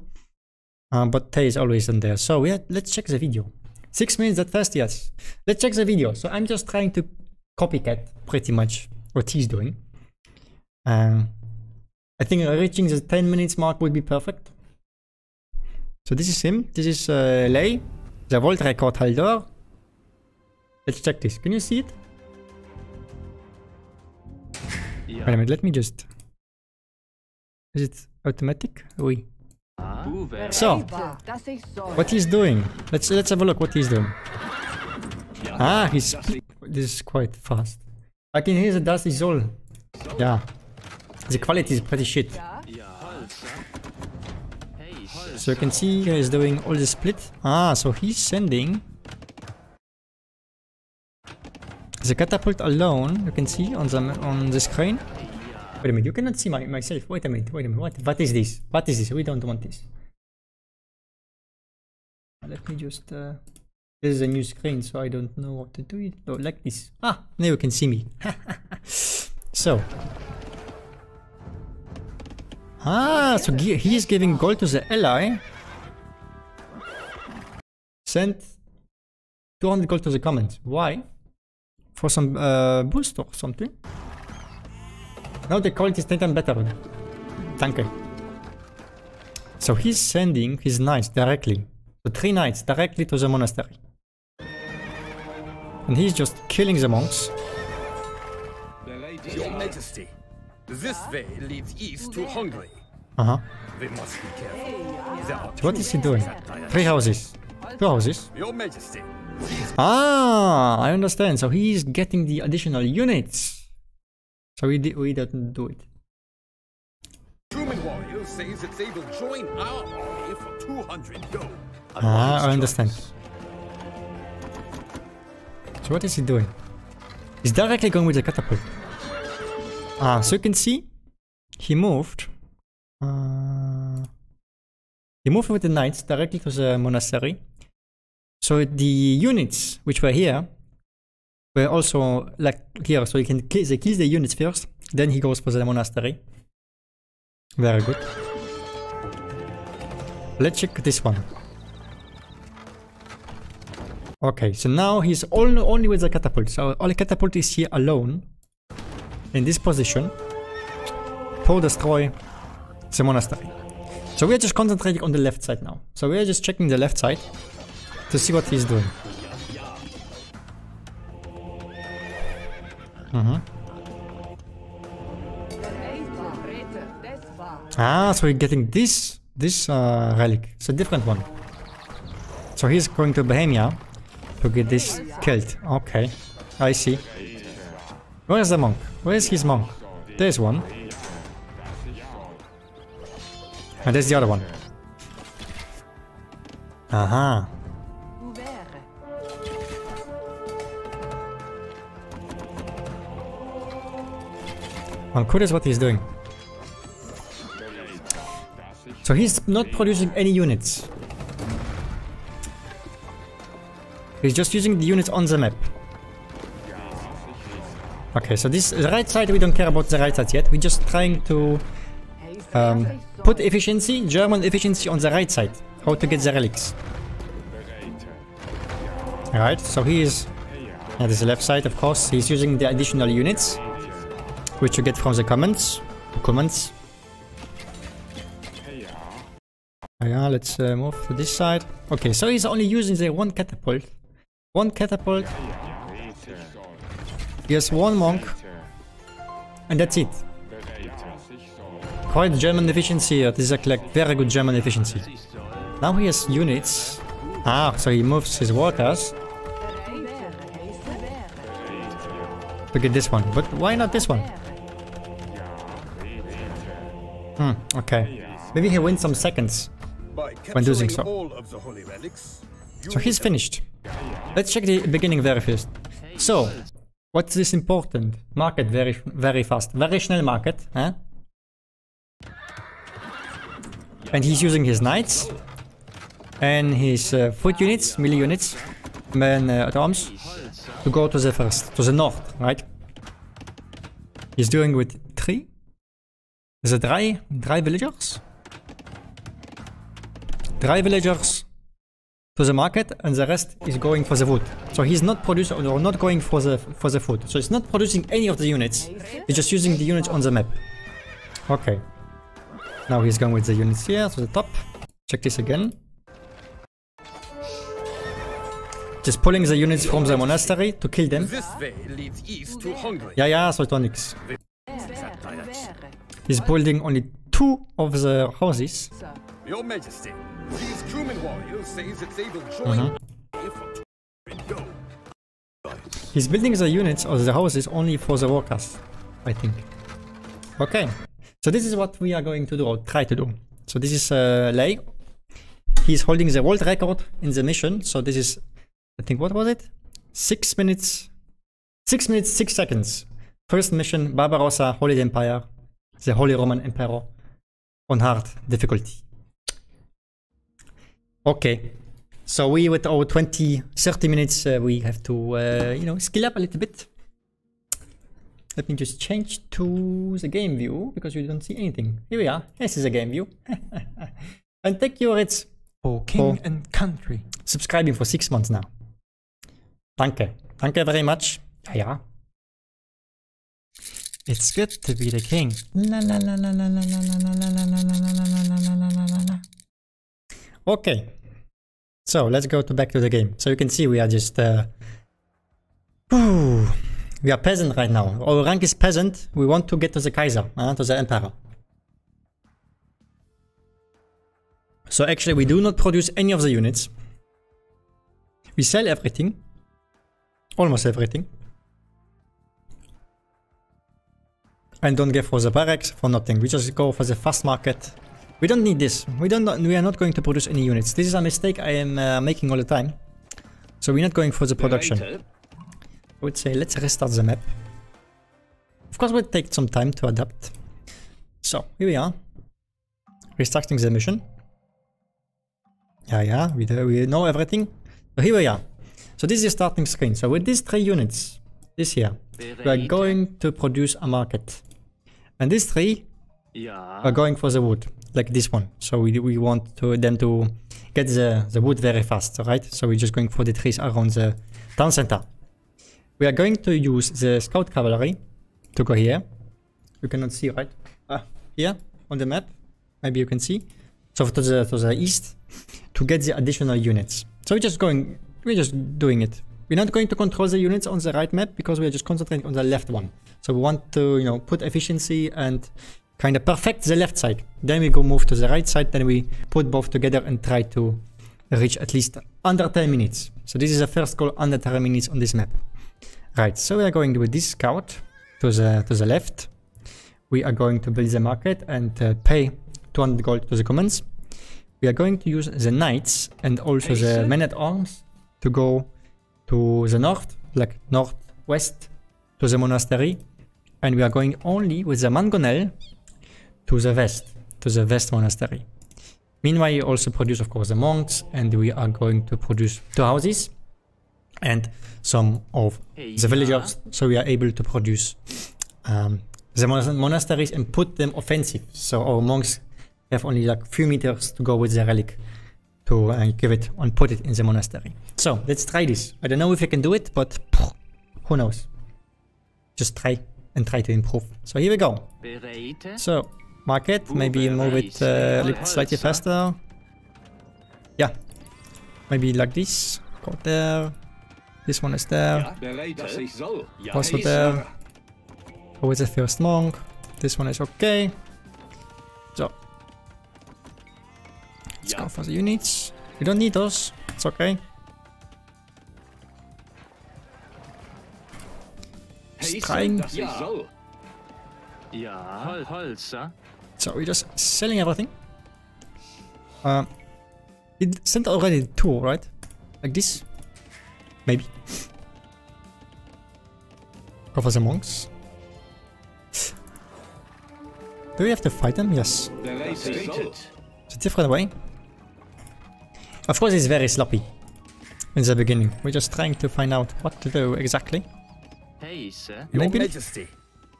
Um, but Tay is always in there. So yeah, let's check the video. Six minutes that fast, yes. Let's check the video. So I'm just trying to copycat pretty much what he's doing. Um, I think reaching the ten minutes mark would be perfect. So this is him. This is uh, Lei, the world record holder. Let's check this. Can you see it? Yeah. Wait a minute, let me just... Is it automatic? Oui. So, what he's doing? Let's let's have a look what he's doing. Ah, he's... This is quite fast. I can hear the dust is all... Yeah. The quality is pretty shit. So you can see he's doing all the split. Ah, so he's sending... The catapult alone, you can see on the on the screen. Wait a minute, you cannot see my myself. Wait a minute, wait a minute. What what is this? What is this? We don't want this. Let me just. Uh, this is a new screen, so I don't know what to do. It oh, like this. Ah, now you can see me. So. Ah, so he is giving gold to the ally. Send two hundred gold to the comments. Why? For some uh, boost or something. Now the quality is ten times better. Danke. So he's sending his knights directly. The three knights directly to the monastery. And he's just killing the monks. Your Majesty, this way leads east to Hungary. Uh-huh. We must be careful. So what is he doing? Three houses. Two houses. Your Majesty. Ah, I understand. So he's getting the additional units. So we di we didn't do it. Truman Warrior says that they will join our army for two hundred gold. Ah, I understand. So what is he doing? He's directly going with the catapult. Ah, so you can see, he moved. Uh, he moved with the knights directly to the monastery. So the units which were here were also like here, so he can kill, they kill the units first, then he goes for the monastery. Very good. Let's check this one. Okay, so now he's all, only with the catapult. So all the catapult is here alone in this position to destroy the monastery. So we are just concentrating on the left side now. So we are just checking the left side to see what he's doing. Mm-hmm. Ah, so we're getting this this uh, relic. It's a different one. So he's going to Bohemia to get this killed. Okay, I see. Where's the monk? Where's his monk? There's one. And there's the other one. Aha. Uh-huh. I'm curious what he's doing. So he's not producing any units. He's just using the units on the map. Okay, so this the right side, we don't care about the right side yet. We're just trying to um, put efficiency, German efficiency on the right side. How to get the relics. Alright, so he is at his left side, of course. He's using the additional units, which you get from the comments. The comments. Yeah, let's uh, move to this side. Okay, so he's only using the one catapult. One catapult. He has one monk. And that's it. Quite German efficiency here. This is like very good German efficiency. Now he has units. Ah, so he moves his workers to get this one. But why not this one? Hmm, okay. Maybe he wins some seconds when doing so. So he's finished. Let's check the beginning very fast. So, what's this important? Market very very fast. Very schnell market, huh? and he's using his knights and his uh, foot units, melee units, men uh, at arms to go to the first, to the north, right? He's doing with three, the dry, dry villagers, dry villagers to the market, and the rest is going for the wood. So he's not producing, or not going for the for the food. So he's not producing any of the units. He's just using the units on the map. Okay. Now he's going with the units here to the top. Check this again. Just pulling the units from the monastery to kill them. This way leads east to Hungary. Yeah, yeah, Soltonics. He's building only two of the houses. Your Majesty, these crewmen warriors say that they will join if go. He's building the units or the houses only for the workers, I think. Okay, so this is what we are going to do, or try to do. So this is uh, Lei. He's holding the world record in the mission. So this is, I think, what was it? Six minutes, six minutes, six seconds. First mission, Barbarossa, Holy Empire, the Holy Roman Emperor, on hard difficulty. Okay, so we with our twenty, thirty minutes, uh, we have to, uh, you know, skill up a little bit. Let me just change to the game view, because you don't see anything. Here we are, this is a game view. And thank you, Ritz, for king for and country, subscribing for six months now. Danke, danke very much. Yeah, yeah. It's good to be the king. La la la la la la la la la la la la la. Okay, so let's go to back to the game. So you can see we are just uh, whew, we are peasant right now. Our rank is peasant. We want to get to the Kaiser, uh, to the Emperor. So actually we do not produce any of the units. We sell everything, almost everything, and don't get for the barracks for nothing. We just go for the fast market. We don't need this. We don't. We are not going to produce any units. This is a mistake I am uh, making all the time. So we're not going for the production. I would say let's restart the map. Of course, it will take some time to adapt. So here we are, restarting the mission. Yeah, yeah. We do, we know everything. So here we are. So this is the starting screen. So with these three units, this here, we are going to produce a market, and these three are going for the wood. Like this one. So we we want to them to get the, the wood very fast, right? So we're just going for the trees around the town center. We are going to use the scout cavalry to go here. You cannot see, right? Ah, here on the map. Maybe you can see. So to the to the east to get the additional units. So we're just going we're just doing it. We're not going to control the units on the right map because we're just concentrating on the left one. So we want to, you know, put efficiency and kind of perfect the left side, then we go move to the right side, then we put both together and try to reach at least under ten minutes. So this is the first goal, under ten minutes on this map. Right, so we are going with this scout to the to the left. We are going to build the market and uh, pay two hundred gold to the commons. We are going to use the knights and also the men-at-arms to go to the north, like northwest, to the monastery. And we are going only with the mangonel to the west, to the west monastery. Meanwhile, you also produce, of course, the monks, and we are going to produce two houses and some of the villagers, so we are able to produce um, the monasteries and put them offensive. So our monks have only like few meters to go with the relic to uh, give it and put it in the monastery. So let's try this. I don't know if I can do it, but who knows? Just try and try to improve. So here we go. So. Market, maybe move it uh, a little slightly faster. Yeah, maybe like this. Go there. This one is there. Also there. Go with the first monk. This one is okay. So let's go for the units. You don't need those. It's okay. Just trying. Yeah. So we're just selling everything. Um, it sent already two, right? Like this? Maybe. Go for the monks. Do we have to fight them? Yes. So different way. Of course, it's very sloppy in the beginning. We're just trying to find out what to do exactly. Hey, sir. Your Majesty,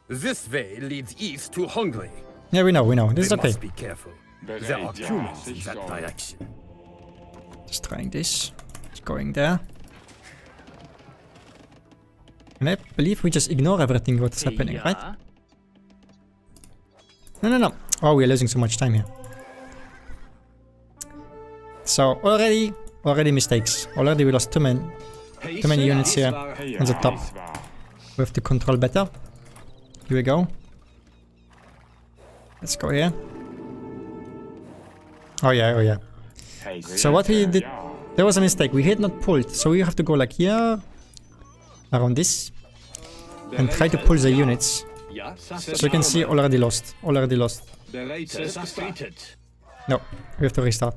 this way leads east to Hungary. Yeah, we know, we know. This is okay. Must be careful. There are humans in that direction. Just trying this. Just going there. And I believe we just ignore everything what's happening, yeah. Right? No, no, no. Oh, we're losing so much time here. So already, already mistakes. Already we lost too many, too many units here on the top. We have to control better. Here we go. Let's go here. Oh yeah, oh yeah. So what we did, there was a mistake. We had not pulled, so we have to go like here, around this, and try to pull the units. So you can see already lost, already lost. No, we have to restart.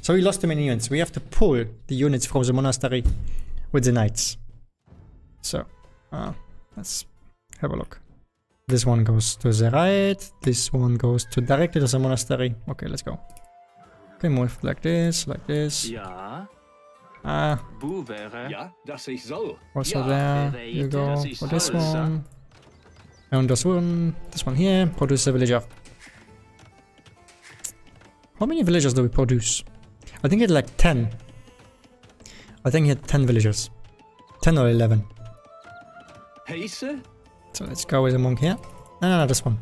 So we lost too many units. We have to pull the units from the monastery with the knights. So uh, let's have a look. This one goes to the right. This one goes to directly to the monastery. Okay, let's go. Okay, move like this, like this. Yeah. Ah. Also there. You go for this one. And this one, this one here. Produce a villager. How many villagers do we produce? I think it had like ten. I think he had ten villagers. ten or eleven. Hey, sir. So let's go with the monk here. No, no, no, this one.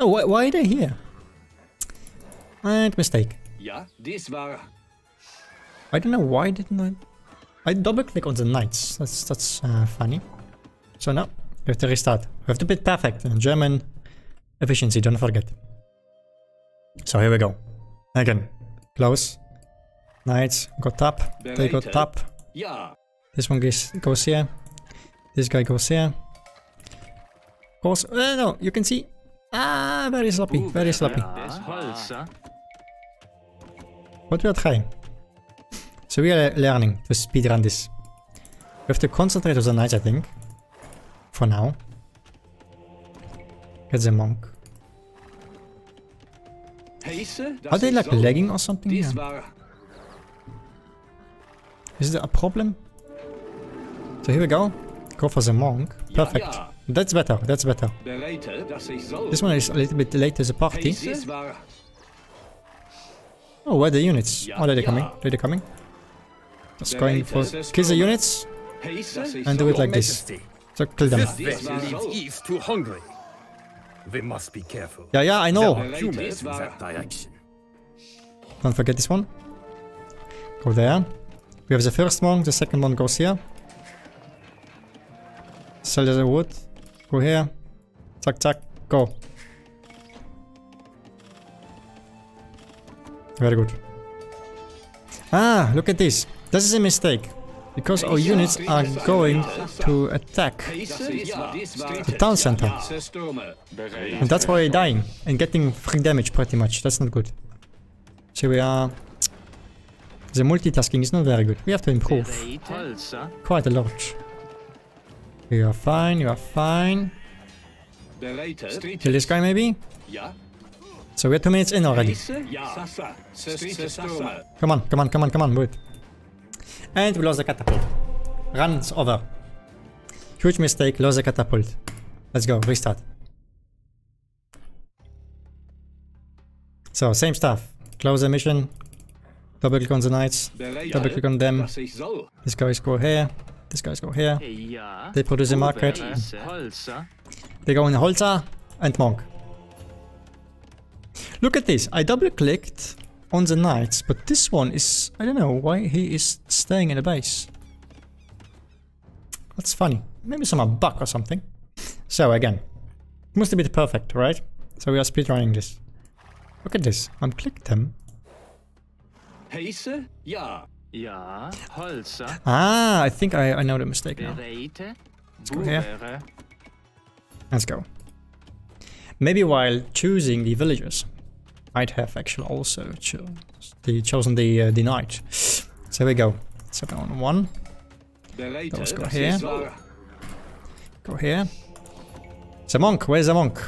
Oh, why, why are they here? And mistake. Yeah, this var. I don't know why didn't I... I double click on the knights. That's that's uh, funny. So now, we have to restart. We have to be perfect in German efficiency, don't forget. So here we go. Again. Close. Knights go top. They go top. Yeah. This one goes here. This guy goes here. Of course. Uh, no, you can see. Ah, very sloppy. Very sloppy. But we are trying. So we are learning to speedrun this. We have to concentrate on the knights, I think. For now. Get the monk. Are they like lagging or something? Yeah. Is there a problem? So here we go. Go for the monk. Perfect. That's better. That's better. This one is a little bit late to the party. Oh, where are the units? Oh, they're coming. They're coming. Just going for kill the units and do it like this. So kill them. We must be careful. Yeah, yeah, I know. Don't forget this one. Go there. We have the first one. The second one goes here. Sell the wood. Go here. Zack, zack. Go. Very good. Ah, look at this. This is a mistake. Because our units are going to attack the town center. And that's why they're dying and getting free damage pretty much. That's not good. So we are... The multitasking is not very good. We have to improve. Quite a lot. You are fine, you are fine. Kill this guy maybe? So we're two minutes in already. Come on, come on, come on, come on, wait. And we lost the catapult. Runs over. Huge mistake, lost the catapult. Let's go, restart. So, same stuff. Close the mission. Double click on the knights. Double click on them. These guys go here. These guys go here. They produce a market. They go in Holzer and Monk. Look at this. I double clicked on the knights, but this one is, I don't know why he is staying in the base. That's funny. Maybe some a bug or something. So again, must be perfect, right? So we are speedrunning this. Look at this. I'm clicked them. Yeah. Yeah. Ah, I think I, I know the mistake now. Let's go here. Let's go. Maybe while choosing the villagers. I'd have actually also cho the, chosen the, uh, the knight. So here we go. So on one. Let's go here. Go here. The monk. Where's the monk?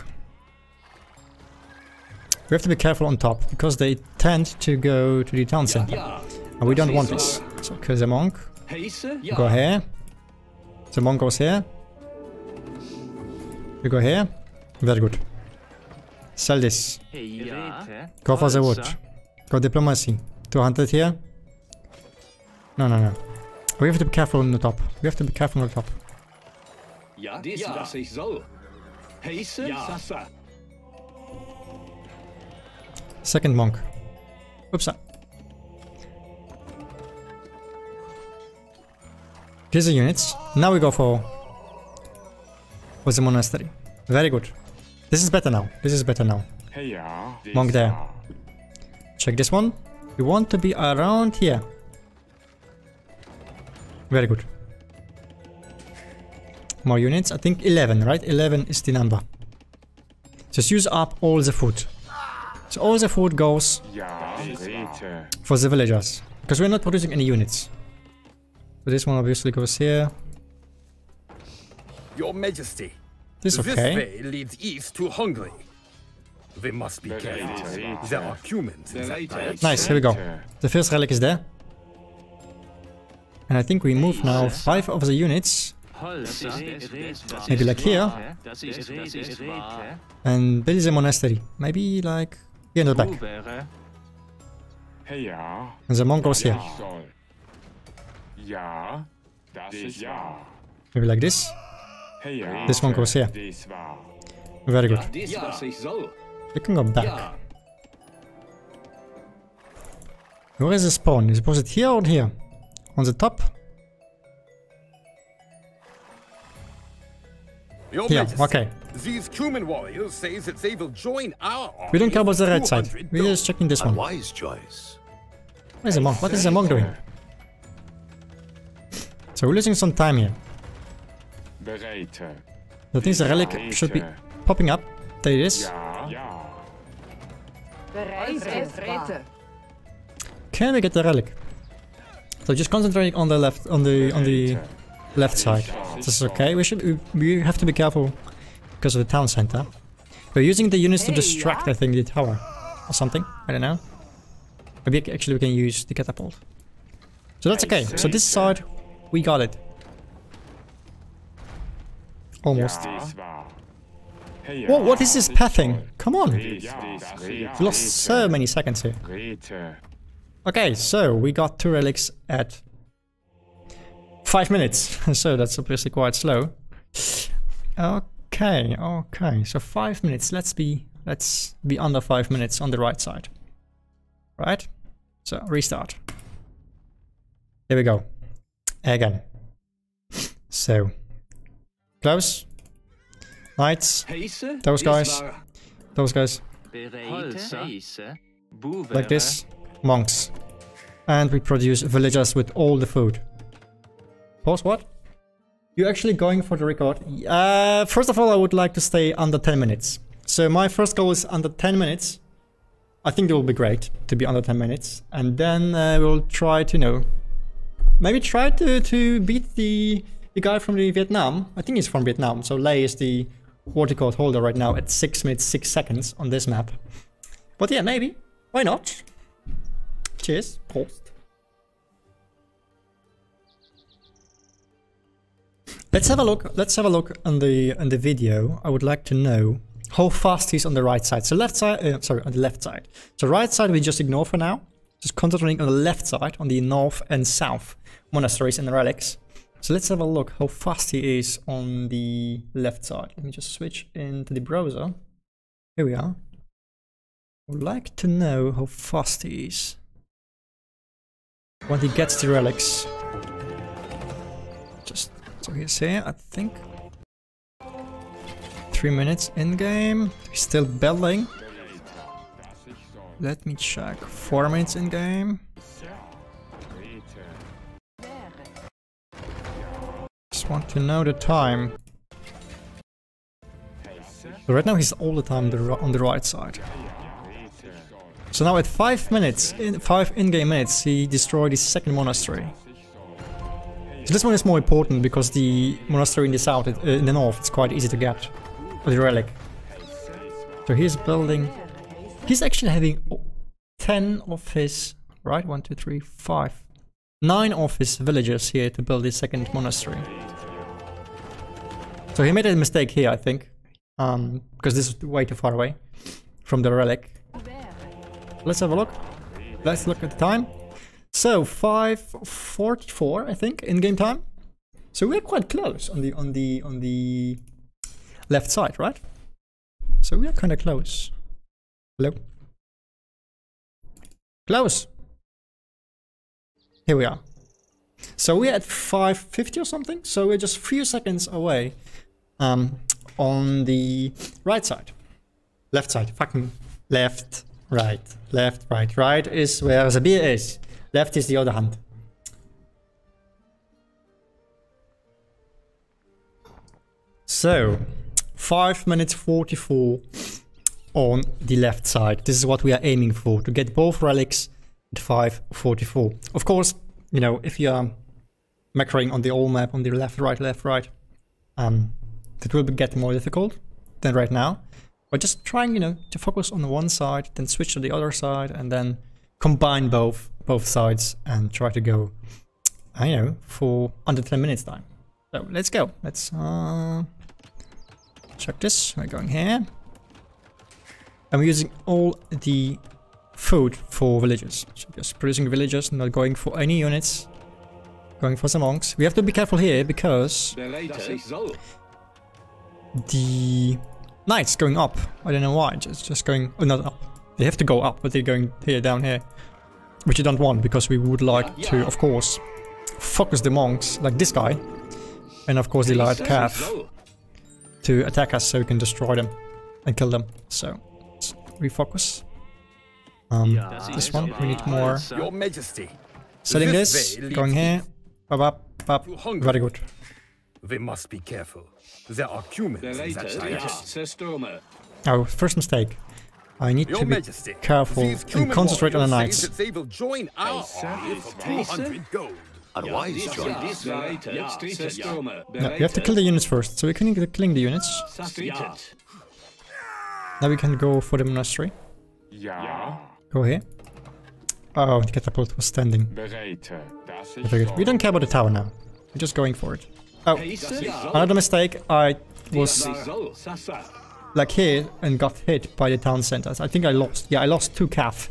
We have to be careful on top, because they tend to go to the town center. And we don't want this. So kill the monk. Go here. The monk goes here. We go here. Very good. Sell this. Go for the wood. Go diplomacy. two hundred here. No, no, no. We have to be careful on the top. We have to be careful on the top. Yeah, this is so. Second monk. Oops. Here's the units. Now we go for, for the monastery. Very good. This is better now. This is better now. Monk there. Check this one. We want to be around here. Very good. More units. I think eleven, right? eleven is the number. Just use up all the food. So all the food goes for the villagers. Because we're not producing any units. So this one obviously goes here. Your Majesty. This is okay. This way leads east to Hungary. They must be careful. There are humans in that direction. Nice, here we go. The first relic is there. And I think we move now five of the units. Maybe like here. And build the monastery. Maybe like here in the back. And the monk goes here. Maybe like this. This one goes here. Very good. We can go back. Where is the spawn? Is it here or here? On the top? Your yeah, Majesty, okay. These Cuman warriors say that they will join our army. We don't care about the right side. We're just checking this one. Wise choice. What is the monk? What is the monk doing? So we're losing some time here. I think the relic should be popping up. There it is. Can we get the relic? So just concentrating on the left, on the on the left side. This is okay. We should we, we have to be careful because of the town center. We're using the units to distract, I think, the tower or something. I don't know. Maybe actually we can use the catapult. So that's okay. So this side, we got it. Almost. Whoa, what is this pathing? Come on! We lost so many seconds here. Okay, so we got two relics at five minutes. So that's obviously quite slow. Okay, okay. So five minutes. Let's be let's be under five minutes on the right side. Right? So restart. Here we go. Again. So close. Knights. Those guys. Those guys. Like this. Monks. And we produce villagers with all the food. Pause what? You're actually going for the record? Uh, first of all, I would like to stay under ten minutes. So my first goal is under ten minutes. I think it will be great to be under ten minutes. And then uh, we'll try to, you know, maybe try to, to beat the, the guy from the Vietnam. I think he's from Vietnam. So Lei is the watercourt holder right now at six minutes, six seconds on this map. But yeah, maybe. Why not? Cheers. Prost. Let's have a look. Let's have a look on the on the video. I would like to know how fast he's on the right side. So left side, uh, sorry, on the left side. So right side we just ignore for now. Just concentrating on the left side, on the north and south monasteries and relics. So let's have a look how fast he is on the left side. Let me just switch into the browser. Here we are. I would like to know how fast he is when he gets the relics. Just so he's here, I think. Three minutes in game. He's still battling. Let me check. Four minutes in game. Just want to know the time. So right now he's all the time on the right side. So now at five minutes, in five in-game minutes, he destroyed his second monastery. So this one is more important because the monastery in the south, uh, in the north, it's quite easy to get with the relic. So he's building He's actually having ten of his, right? One, two, three, five. Nine of his villagers here to build his second monastery. So he made a mistake here, I think. Um, because this is way too far away from the relic. Let's have a look. Let's look at the time. So five forty-four, I think, in game time. So we're quite close on the on the on the left side, right? So we are kind of close. Hello. Close. Here we are. So we're at five fifty or something. So we're just a few seconds away um, on the right side. Left side. Fucking left, right, left, right. Right is where the beer is. Left is the other hand. So, five minutes forty-four on the left side. This is what we are aiming for, to get both relics at five forty-four. Of course, you know, if you are macroing on the old map, on the left, right, left, right, um, it will get more difficult than right now. But just trying, you know, to focus on one side, then switch to the other side, and then combine both both sides and try to go, I don't know, for under ten minutes time. So let's go. Let's uh, check this. We're going here. And we're using all the food for villagers. So just producing villagers, not going for any units. Going for some monks. We have to be careful here because the knights going up. I don't know why. It's just going, oh, not up. They have to go up, but they're going here, down here. Which you don't want, because we would like yeah, yeah. to, of course, focus the monks, like this guy. And of course the light calf to attack us so we can destroy them and kill them. So, let's refocus. Um, yeah. This one, we need more. Your Majesty. Selling this, going here. Bop, bop, bop. Very good. We must be careful. There are humans in that area. Oh, first mistake. I need Your to be Majesty, careful and concentrate on the knights. They will join our army for two hundred gold. Otherwise, join us. No, we have to kill the units first, so we can kill the units. Now we can go for the monastery. Go here. Oh, the catapult was standing. We don't care about the tower now. We're just going for it. Oh, another mistake. I was... like here and got hit by the town centers. I think I lost. Yeah, I lost two calf.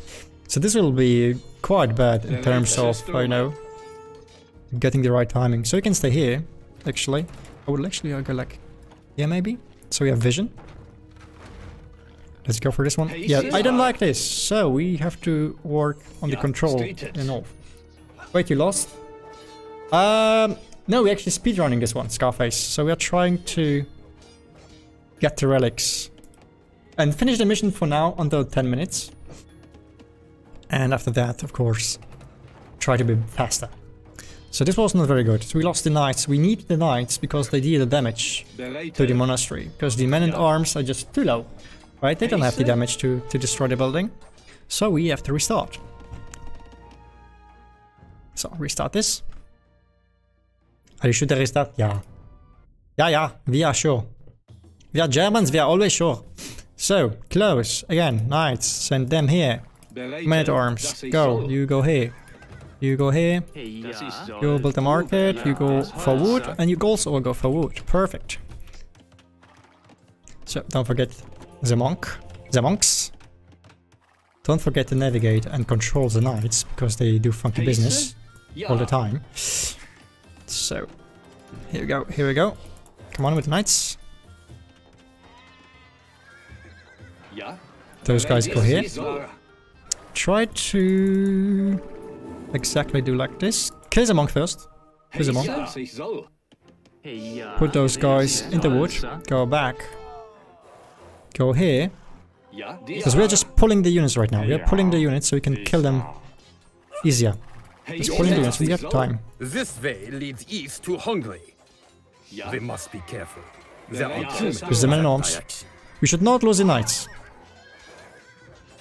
So this will be quite bad in terms of, you know, getting the right timing. So you can stay here, actually. I would actually go like here maybe. So we have vision. Let's go for this one. Yeah, I don't like this. So we have to work on the control and all. Wait, you lost? Um, no, we're actually speedrunning this one, Scarface. So we are trying to get the relics and finish the mission for now under ten minutes, and after that, of course, try to be faster. So this was not very good. So we lost the knights. We need the knights because they deal the damage to the monastery, because the men-at-arms are just too low, right? They don't have the damage to, to destroy the building, so we have to restart. So restart this. Are you sure to restart? Yeah. Yeah, yeah, we are sure. We are Germans, we are always sure. So, close. Again, knights, send them here. Men at arms, go. You go here. You go here. You build a market, you go for wood, and you also go for wood. Perfect. So, don't forget the monk. The monks. Don't forget to navigate and control the knights, because they do funky business all the time. So, here we go, here we go. Come on with the knights. Those guys go here. Try to exactly do like this. Kill the monk first. Kill the monk. Put those guys in the wood. Go back. Go here. Because we're just pulling the units right now. We're pulling the units so we can kill them easier. Just pulling the units. We have time. This way leads east to Hungary. We must be careful. Because the men at arms. We should not lose the knights.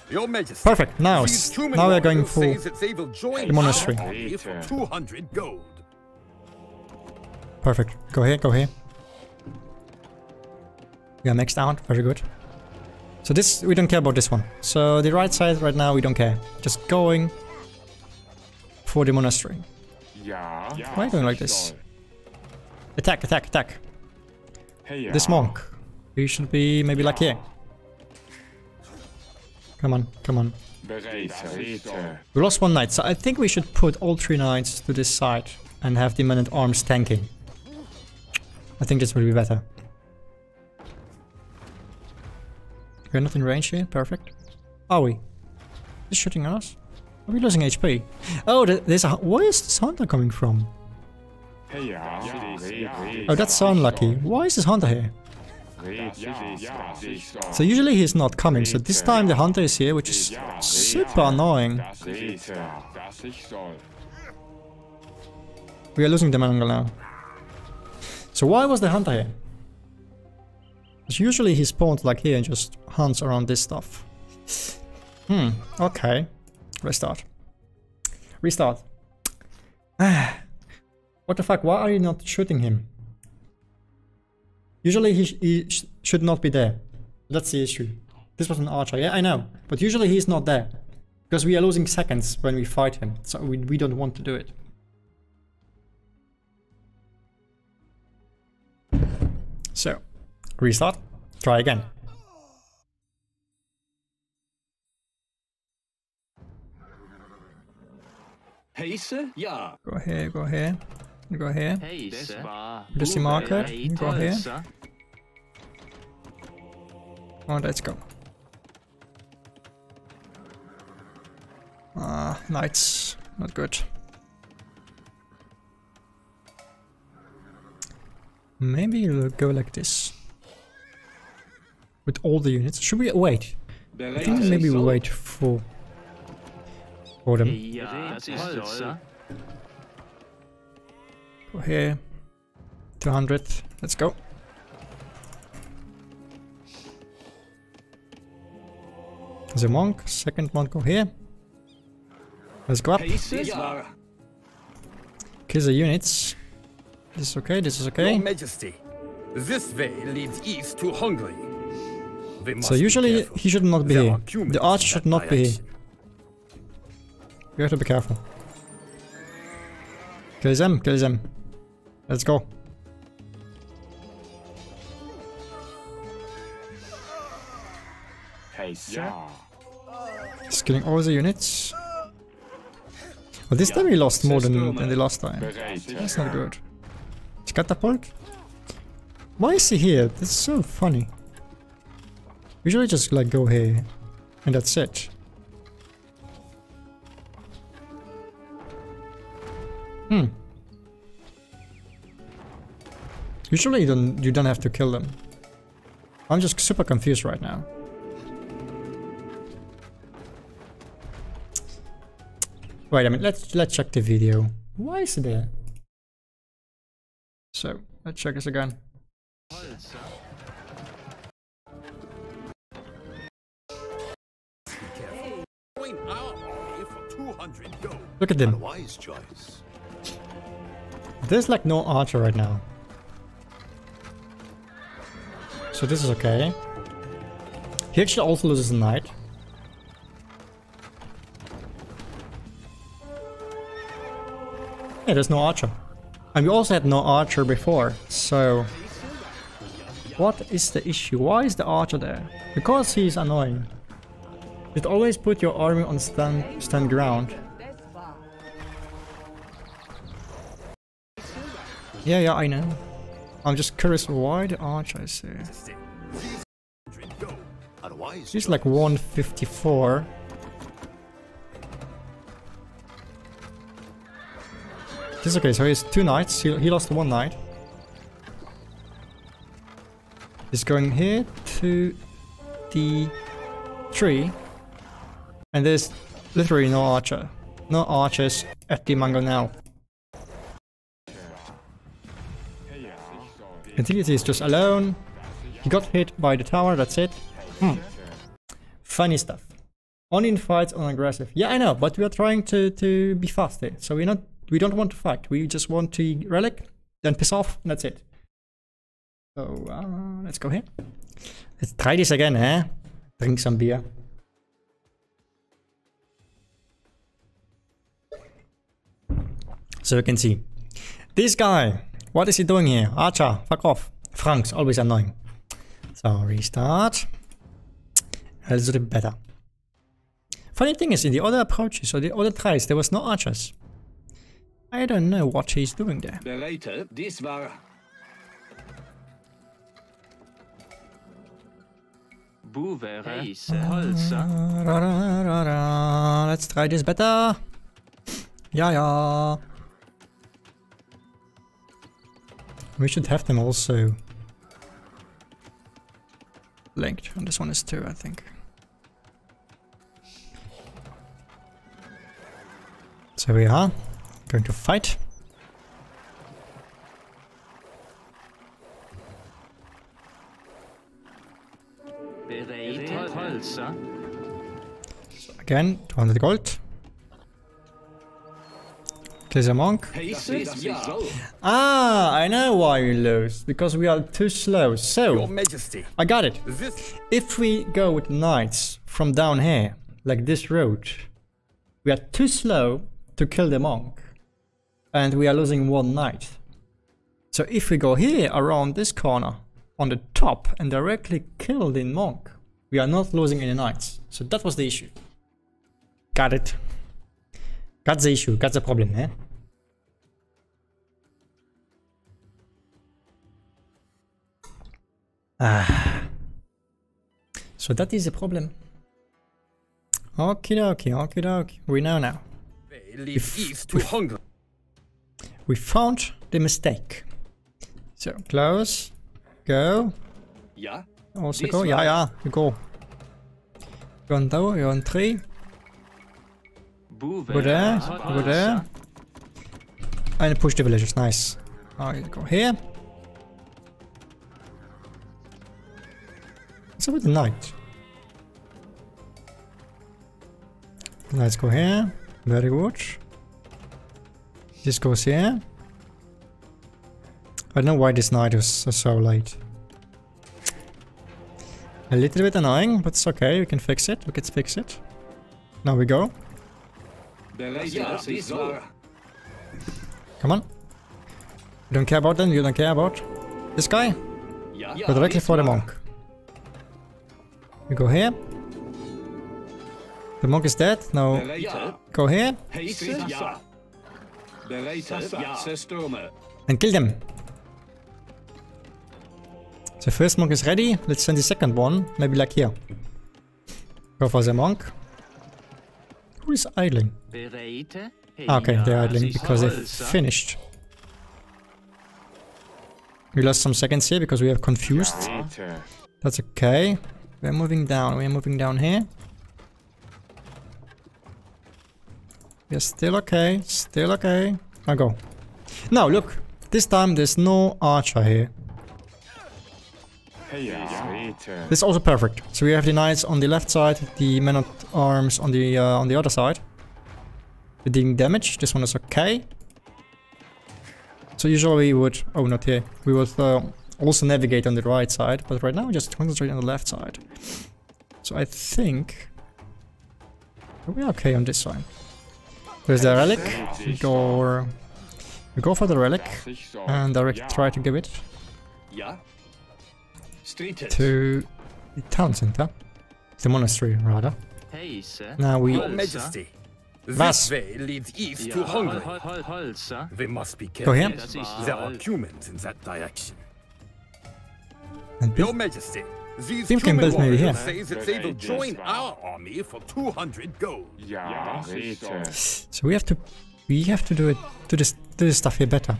Your Majesty, perfect. Now, now we are going for the monastery. two hundred gold. Perfect. Go here. Go here. We are maxed out. Very good. So this, we don't care about this one. So the right side right now, we don't care. Just going for the monastery. Yeah. Why are you going like this? Attack, attack, attack. Hey, yeah. This monk. We should be maybe yeah. like here. Come on, come on. We lost one knight, so I think we should put all three knights to this side and have the men-at-arms tanking. I think this will be better. We're not in range here, perfect. Are we? Is shooting at us? Are we losing H P? Oh, there's a... Where is this hunter coming from? Oh, that's so unlucky. Why is this hunter here? So usually he's not coming, so this time the hunter is here, which is super annoying. We are losing the Manangal now. So why was the hunter here? Usually he spawns like here and just hunts around this stuff. Hmm, okay. Restart. Restart. What the fuck, why are you not shooting him? Usually he, sh he sh should not be there. That's the issue. This was an archer, yeah I know. But usually he's not there. Because we are losing seconds when we fight him. So we, we don't want to do it. So. Restart. Try again. Hey, sir. Yeah. Go here. Go here. Go here. Hey, sir. Just the marker. Go here. Oh, let's go. Ah, uh, knights. Not good. Maybe you'll go like this. With all the units. Should we wait? I think maybe we wait for... for them. Go here. two hundred. Let's go. There's a monk. Second monk, go here. Let's go up. Kill the units. This is okay, this is okay. Your Majesty, this way leads east to Hungary. So usually he should not be here. The archer should not be here. You have to be careful. Kill them, kill them. Let's go. Just killing all the units. Well, this time we lost more than, than the last time. That's not good. Catapult? Why is he here? That's so funny. Usually just like go here and that's it. Hmm. Usually you don't you don't have to kill them. I'm just super confused right now. Wait, I mean let's let's check the video. Why is he there? So let's check this again. Look at them. There's like no archer right now. So this is okay. He actually also loses a knight. Yeah, there's no archer. And we also had no archer before, so... What is the issue? Why is the archer there? Because he's annoying. Just always put your army on stand, stand ground. Yeah, yeah, I know. I'm just curious why the archer is here. He's like one fifty-four. This is okay, so he has two knights, he, he lost one knight. He's going here to the tree. And there's literally no archer. No archers at the Mango now. Utility is just alone. He got hit by the tower, that's it. Hmm. Funny stuff. Only in fights on aggressive. Yeah, I know, but we are trying to, to be fast here, so we're not... We don't want to fight, we just want to relic, then piss off, and that's it. So, uh, let's go here. Let's try this again, eh? Drink some beer. So you can see. This guy, what is he doing here? Archer, fuck off. Frank's always annoying. So restart. A little bit better. Funny thing is, in the other approaches or the other tries, there was no archers. I don't know what he's doing there. Later, this var. Let's try this better. Yeah, yeah. We should have them also linked. And this one is two, I think. So we are going to fight. So again, two hundred gold. There's a monk. Ah, I know why we lose. Because we are too slow. So, Your Majesty, I got it. This if we go with knights from down here, like this road, we are too slow to kill the monk. And we are losing one knight. So if we go here around this corner, on the top, and directly kill the monk, we are not losing any knights. So that was the issue. Got it. Got the issue, got the problem, eh? Ah. So that is a problem. Okie dokie, okie dokie. We know now. We, we, we found the mistake. So, close. Go. Yeah. Also go. Yeah, yeah. You go. You're on two, you're on three. Go there, go there. And push the villagers, nice. Now you go here. What's up with the knight? Let's go here. Very good. This goes here. I don't know why this knight is so late. A little bit annoying, but it's okay. We can fix it. We can fix it. Now we go. Come on. You don't care about them, you don't care about this guy? Yeah. Go directly for the monk. You go here. The monk is dead, now go here. And kill them. The first monk is ready, let's send the second one, maybe like here. Go for the monk. Who is idling? Okay, they're idling because they finished. We lost some seconds here because we are confused. That's okay. We're moving down. We're moving down here. We're still okay. Still okay. I'll go. Now look. This time there's no archer here. This is also perfect. So we have the knights on the left side, the men at arms on the uh, on the other side. They're dealing damage. This one is okay. So usually we would, oh not here, we would uh, also navigate on the right side, but right now we just concentrate on the left side. So I think we're okay on this side. There's the relic. We go, we go for the relic and direct try to give it. Yeah. To the town center, the monastery rather. Hey, sir. Now we. Your Majesty, this way leads east yeah. to Hungary. They must be careful. Go here. There are humans in that direction. And Your Majesty, these human warriors say that they will join our army for two hundred gold. Yeah. Yeah. So we have to, we have to do it, do this, do this stuff here better.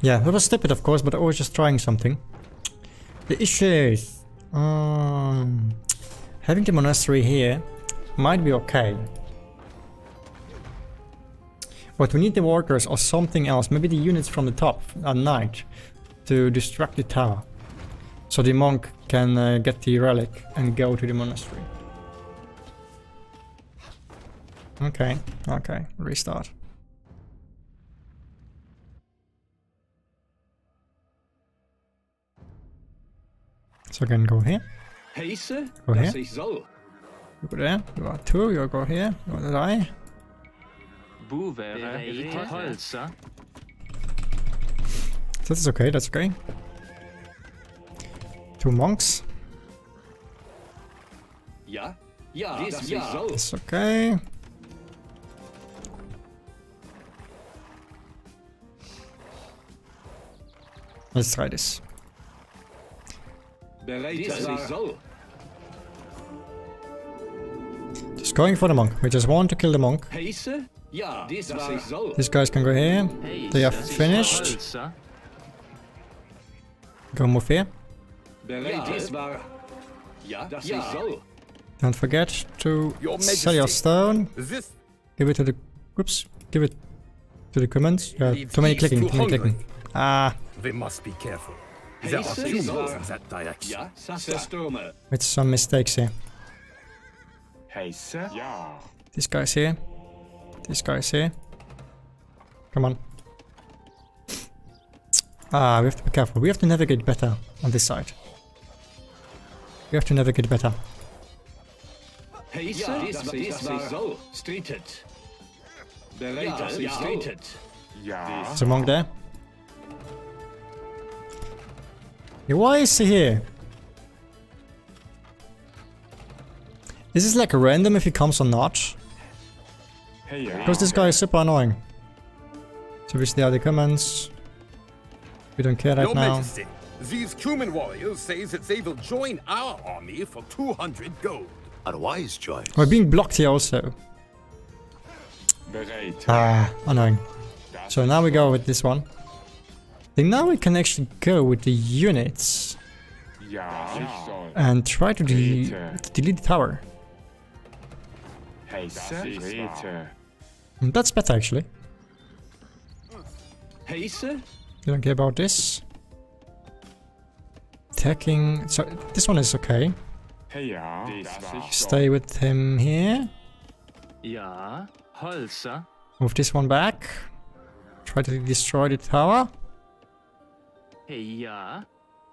Yeah, that was stupid, of course, but I was just trying something. The issue is, um, having the monastery here might be okay. But we need the workers or something else, maybe the units from the top at night to distract the tower. So the monk can uh, get the relic and go to the monastery. Okay, okay, restart. So I can go here. Pace, go here. Ich soll. You go there. You are two. You go here. You want to die. So that's okay. That's okay. Two monks. Yeah. Yeah. That's, yeah. That's okay. Let's try this. Just going for the monk. We just want to kill the monk. These guys can go here. They are finished. Go move here. Don't forget to sell your stone. Give it to the. Oops. Give it to the commons. Uh, too many clicking. Too many clicking. Ah. We must be careful. There are humans in that direction. With some mistakes here. This guy's here. This guy's here. Come on. Ah, we have to be careful. We have to navigate better on this side. We have to navigate better. There's a monk there. Why is he here? Is this like random if he comes or not? Because this guy is super annoying. So which they are the comments. We don't care right Your now. Majesty, these Cuman warriors say that they will join our army for two hundred gold. A wise choice. We're being blocked here also. Ah, annoying. So now we go with this one. Now we can actually go with the units and try to, de to delete the tower. And that's better actually. You don't care about this. Attacking. So this one is okay. Stay with him here. Move this one back. Try to destroy the tower.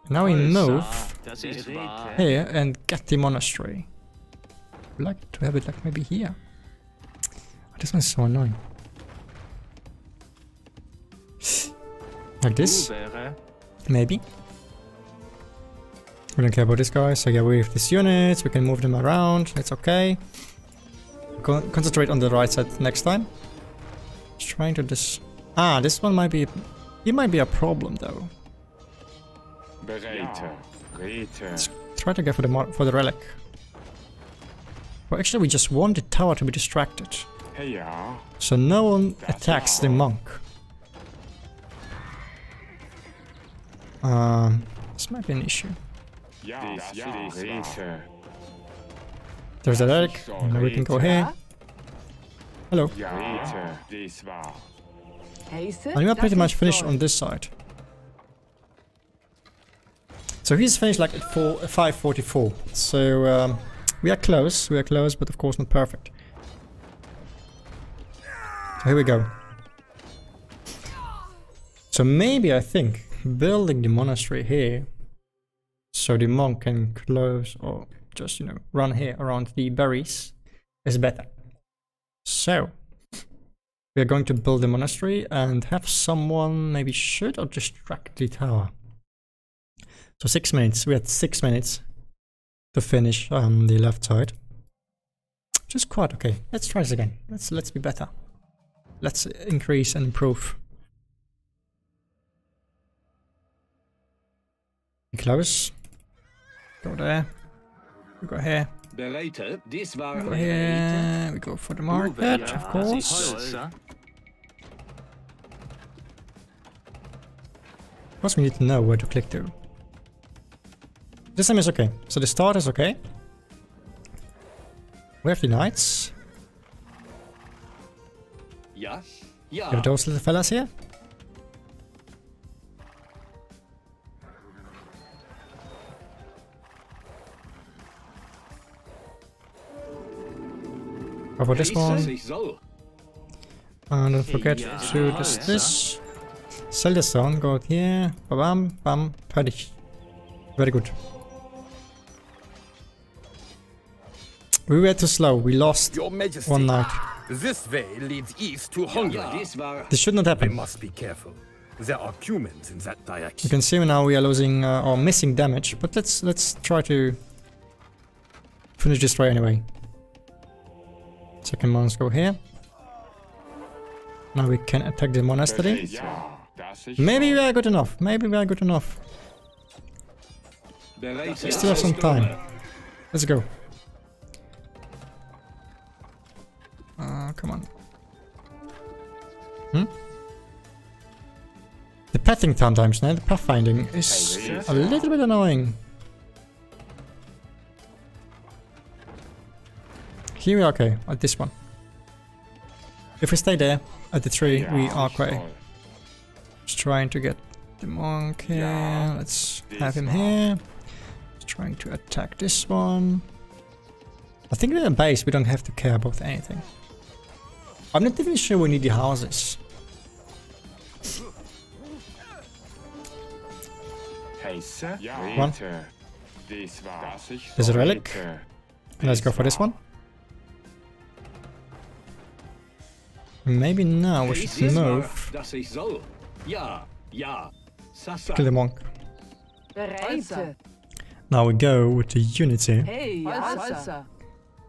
Now we move here and get the monastery. I'd like to have it like maybe here. Oh, this one's so annoying. Like this? Maybe. We don't care about this guy, so yeah, we have these units, we can move them around, it's okay. Con concentrate on the right side next time. Just trying to dis- Ah, this one might be- It might be a problem though. Let's try to go for the for the relic. Well, actually, we just want the tower to be distracted, so no one attacks the monk. Um, this might be an issue. There's the relic. Now we can go here. Hello. And we are pretty much finished on this side. So he's finished like at five forty-four, so um, we are close, we are close, but of course not perfect. So here we go. So maybe I think building the monastery here, so the monk can close or just, you know, run here around the berries, is better. So we are going to build the monastery and have someone maybe shoot or distract the tower. So six minutes, we had six minutes to finish on the left side. Which is quite okay. Let's try this again. Let's let's be better. Let's increase and improve. Close. Go there. We go here. We go here. We go for the market, of course. Of course we need to know where to click to. This time is okay. So the start is okay. We have the knights. Yeah. Yeah. We have those little fellas here. Go for this one. And don't forget to just this. Sell this one. Go here. Bam, bam, bam. Fertig. Very good. We were too slow. We lost Your Majesty, one night. This way leads east to Hungary. This should not happen. We must be careful. There are Cumans in that direction. You can see now we are losing uh, or missing damage, but let's let's try to finish this try anyway. Second mons go here. Now we can attack the monastery. Maybe we are good enough. Maybe we are good enough. We still have some time. Let's go. Uh, come on. Hmm? The pathing sometimes, no? The pathfinding is a little bit annoying. Here we are okay, at this one. If we stay there, at the tree, we are okay. Just trying to get the monk here. Let's have him here. Just trying to attack this one. I think we're in base, we don't have to care about anything. I'm not even sure we need the houses. One. There's a relic. Let's go for this one. Maybe now we should move. Kill the monk. Now we go with the unity.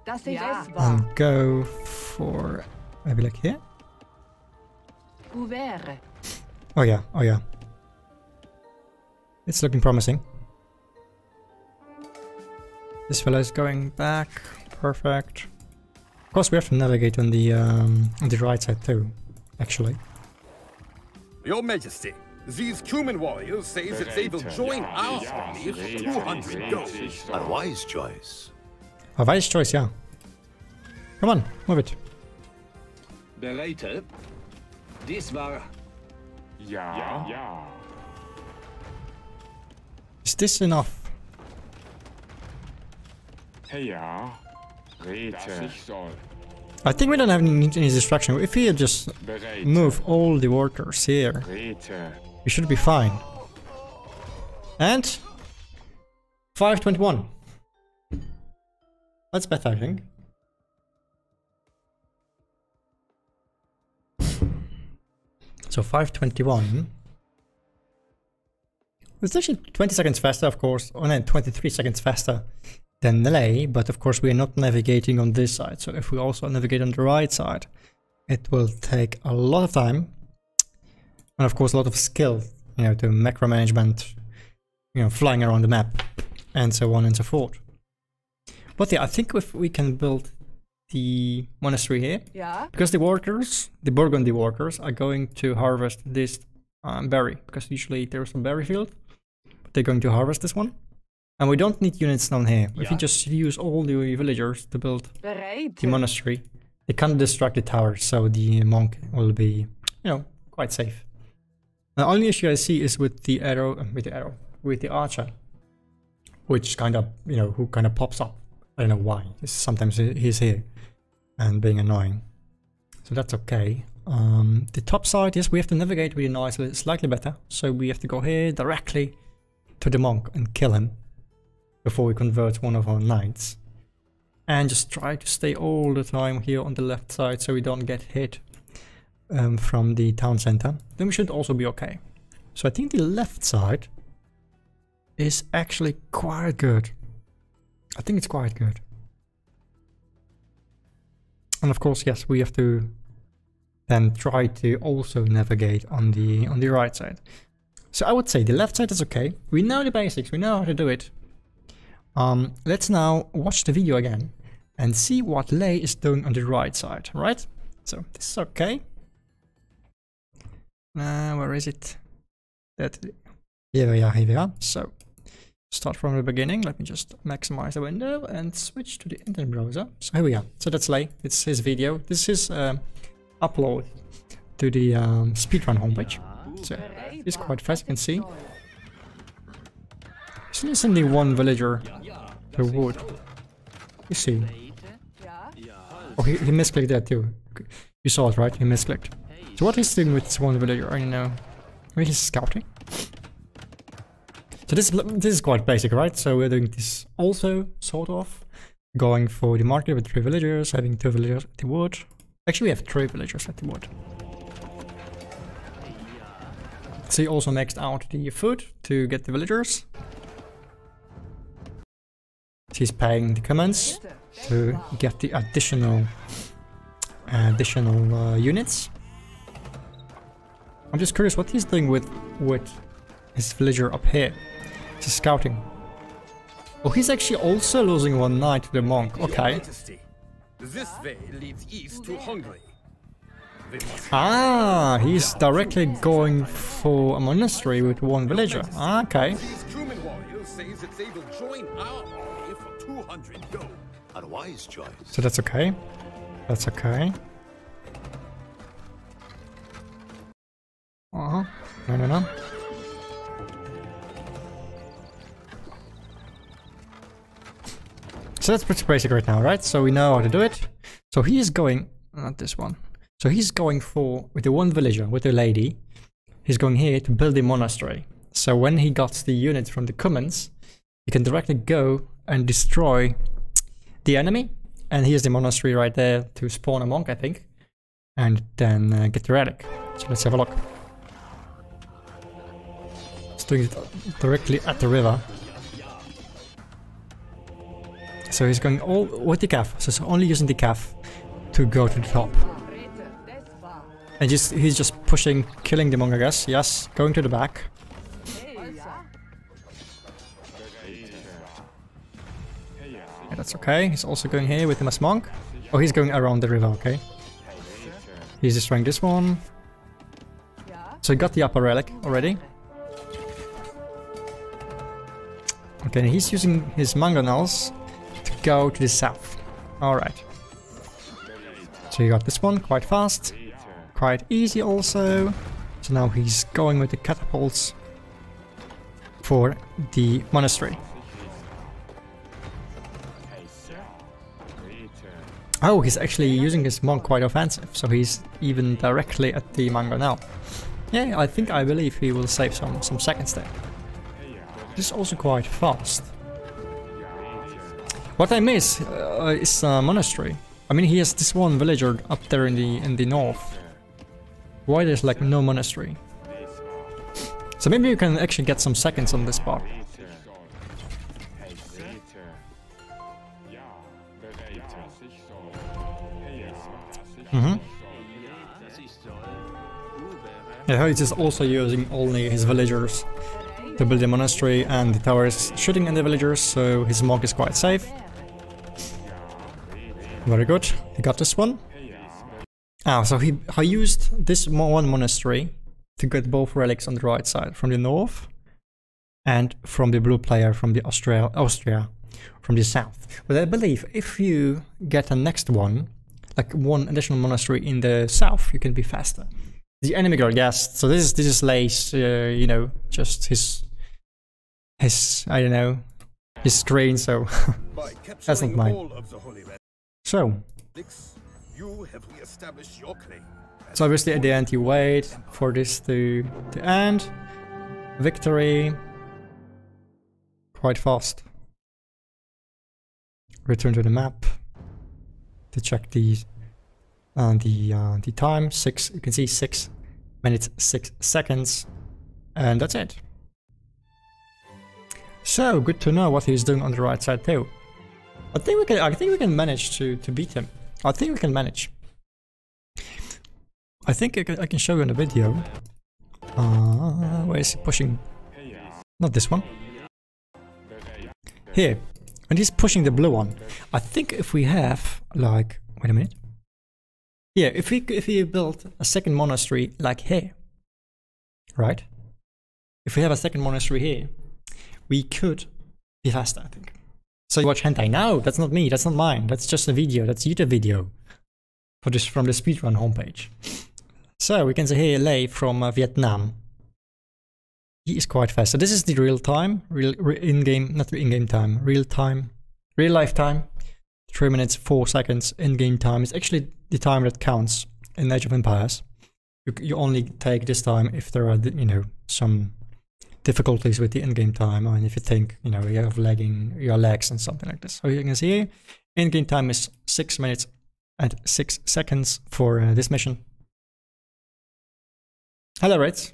And go for... maybe like here? Oh yeah, oh yeah. It's looking promising. This fella is going back. Perfect. Of course, we have to navigate on the um, on the right side too, actually. Your Majesty, these Cuman warriors say that they will join our army for two hundred gold. A wise choice. A wise choice, yeah. Come on, move it. Bereite. This war. Yeah. Yeah. Is this enough? I think we don't have any, any distraction. If we just move all the workers here, we should be fine. And five twenty-one. That's better, I think. So five twenty-one. It's actually twenty seconds faster, of course, or no, twenty-three seconds faster than melee, but of course we are not navigating on this side, so if we also navigate on the right side, it will take a lot of time, and of course a lot of skill, you know, to macro management, you know, flying around the map, and so on and so forth. But yeah, I think if we can build the monastery here, yeah, because the workers, the Burgundy workers, are going to harvest this um, berry, because usually there's a berry field. They're going to harvest this one, and we don't need units down here. Yeah. If you just use all the villagers to build right. the monastery, they can't distract the towers, so the monk will be, you know, quite safe. The only issue I see is with the arrow, with the arrow, with the archer, which kind of, you know, who kind of pops up. I don't know why. Sometimes he's here and being annoying, so that's okay. Um, the top side, yes, we have to navigate really nicely, slightly better. So we have to go here directly to the monk and kill him before we convert one of our knights, and just try to stay all the time here on the left side so we don't get hit um, from the town center. Then we should also be okay. So I think the left side is actually quite good. I think it's quite good. And of course, yes, we have to then try to also navigate on the on the right side. So I would say the left side is okay. We know the basics, we know how to do it. Um, let's now watch the video again and see what Lei is doing on the right side, right? So this is okay. Uh, where is it? That, here we are, here we are. So start from the beginning. Let me just maximize the window and switch to the internet browser. So here we are. So that's Lei. It's his video. This is um, upload to the um, speedrun homepage. So it's quite fast, you can see. It's not only one villager per wood. You see. Oh, he, he misclicked that too. You saw it, right? He misclicked. So what is doing with this one villager? I don't know. Maybe he's scouting? So this, this is quite basic, right? So we're doing this also, sort of. Going for the market with three villagers, having two villagers at the wood. Actually, we have three villagers at the wood. So you also maxed out the food to get the villagers. She's paying the commands to get the additional additional uh, units. I'm just curious what he's doing with with his villager up here. He's scouting. Oh, he's actually also losing one knight to the monk. Okay. Your Majesty, this way leads east to Hungary. Ah, he's directly going for a monastery with one villager. Ah, okay. These Truman warriors say that they will join our army for two hundred gold. A wise choice. So that's okay. That's okay. Uh-huh. No, no, no. So that's pretty basic right now, right? So we know how to do it. So he is going... Not this one. So he's going for... With the one villager, with the lady. He's going here to build a monastery. So when he got the units from the commons, he can directly go and destroy the enemy. And here's the monastery right there to spawn a monk, I think. And then uh, get the relic. So let's have a look. It's doing it directly at the river. So he's going all with the calf. So he's only using the calf to go to the top. And just, he's just pushing, killing the monk, I guess. Yes, going to the back. Yeah, that's okay. He's also going here with him as monk. Oh, he's going around the river, okay. He's destroying this one. So he got the upper relic already. Okay, he's using his mangonels to go to the south. Alright. So you got this one quite fast. Quite easy also. So now he's going with the catapults for the monastery. Oh, he's actually using his monk quite offensive, so he's even directly at the mango now. Yeah, I think I believe he will save some, some seconds there. This is also quite fast. What I miss uh, is a monastery. I mean, he has this one villager up there in the in the north. Why there's like no monastery? So maybe you can actually get some seconds on this part. Mm-hmm. Yeah, he's just also using only his villagers to build the monastery, and the tower is shooting at the villagers, so his monk is quite safe. Very good. He got this one. Ah, so he, he used this one monastery to get both relics on the right side, from the north and from the blue player from the Austria, Austria from the south. But I believe if you get the next one, like one additional monastery in the south, you can be faster. The enemy girl, yes. So this is this is Lace, uh, you know, just his his I don't know his screen. So that's not mine. So. So obviously at the end you wait for this to to end. Victory. Quite fast. Return to the map. To check the uh, the uh, the time, six. You can see six minutes, six seconds, and that's it. So good to know what he's doing on the right side too. I think we can. I think we can manage to to beat him. I think we can manage. I think I can, I can show you in the video. Uh, where is he pushing? Not this one. Here. And he's pushing the blue one. I think if we have, like, wait a minute. Yeah, if we if we build a second monastery like here, right? If we have a second monastery here, we could be faster, I think. So you watch hentai. No, that's not me. That's not mine. That's just a video. That's a YouTube video for this from the speedrun homepage. So we can see here Lei from uh, Vietnam. He is quite fast. So this is the real time, real re in-game, not the in-game time, real time, real life time. Three minutes, four seconds in-game time is actually the time that counts in Age of Empires. You, you only take this time if there are, you know, some difficulties with the in-game time. I mean, if you think, you know, you have lagging, your lags and something like this. So you can see in-game time is six minutes and six seconds for uh, this mission. Hello, rates.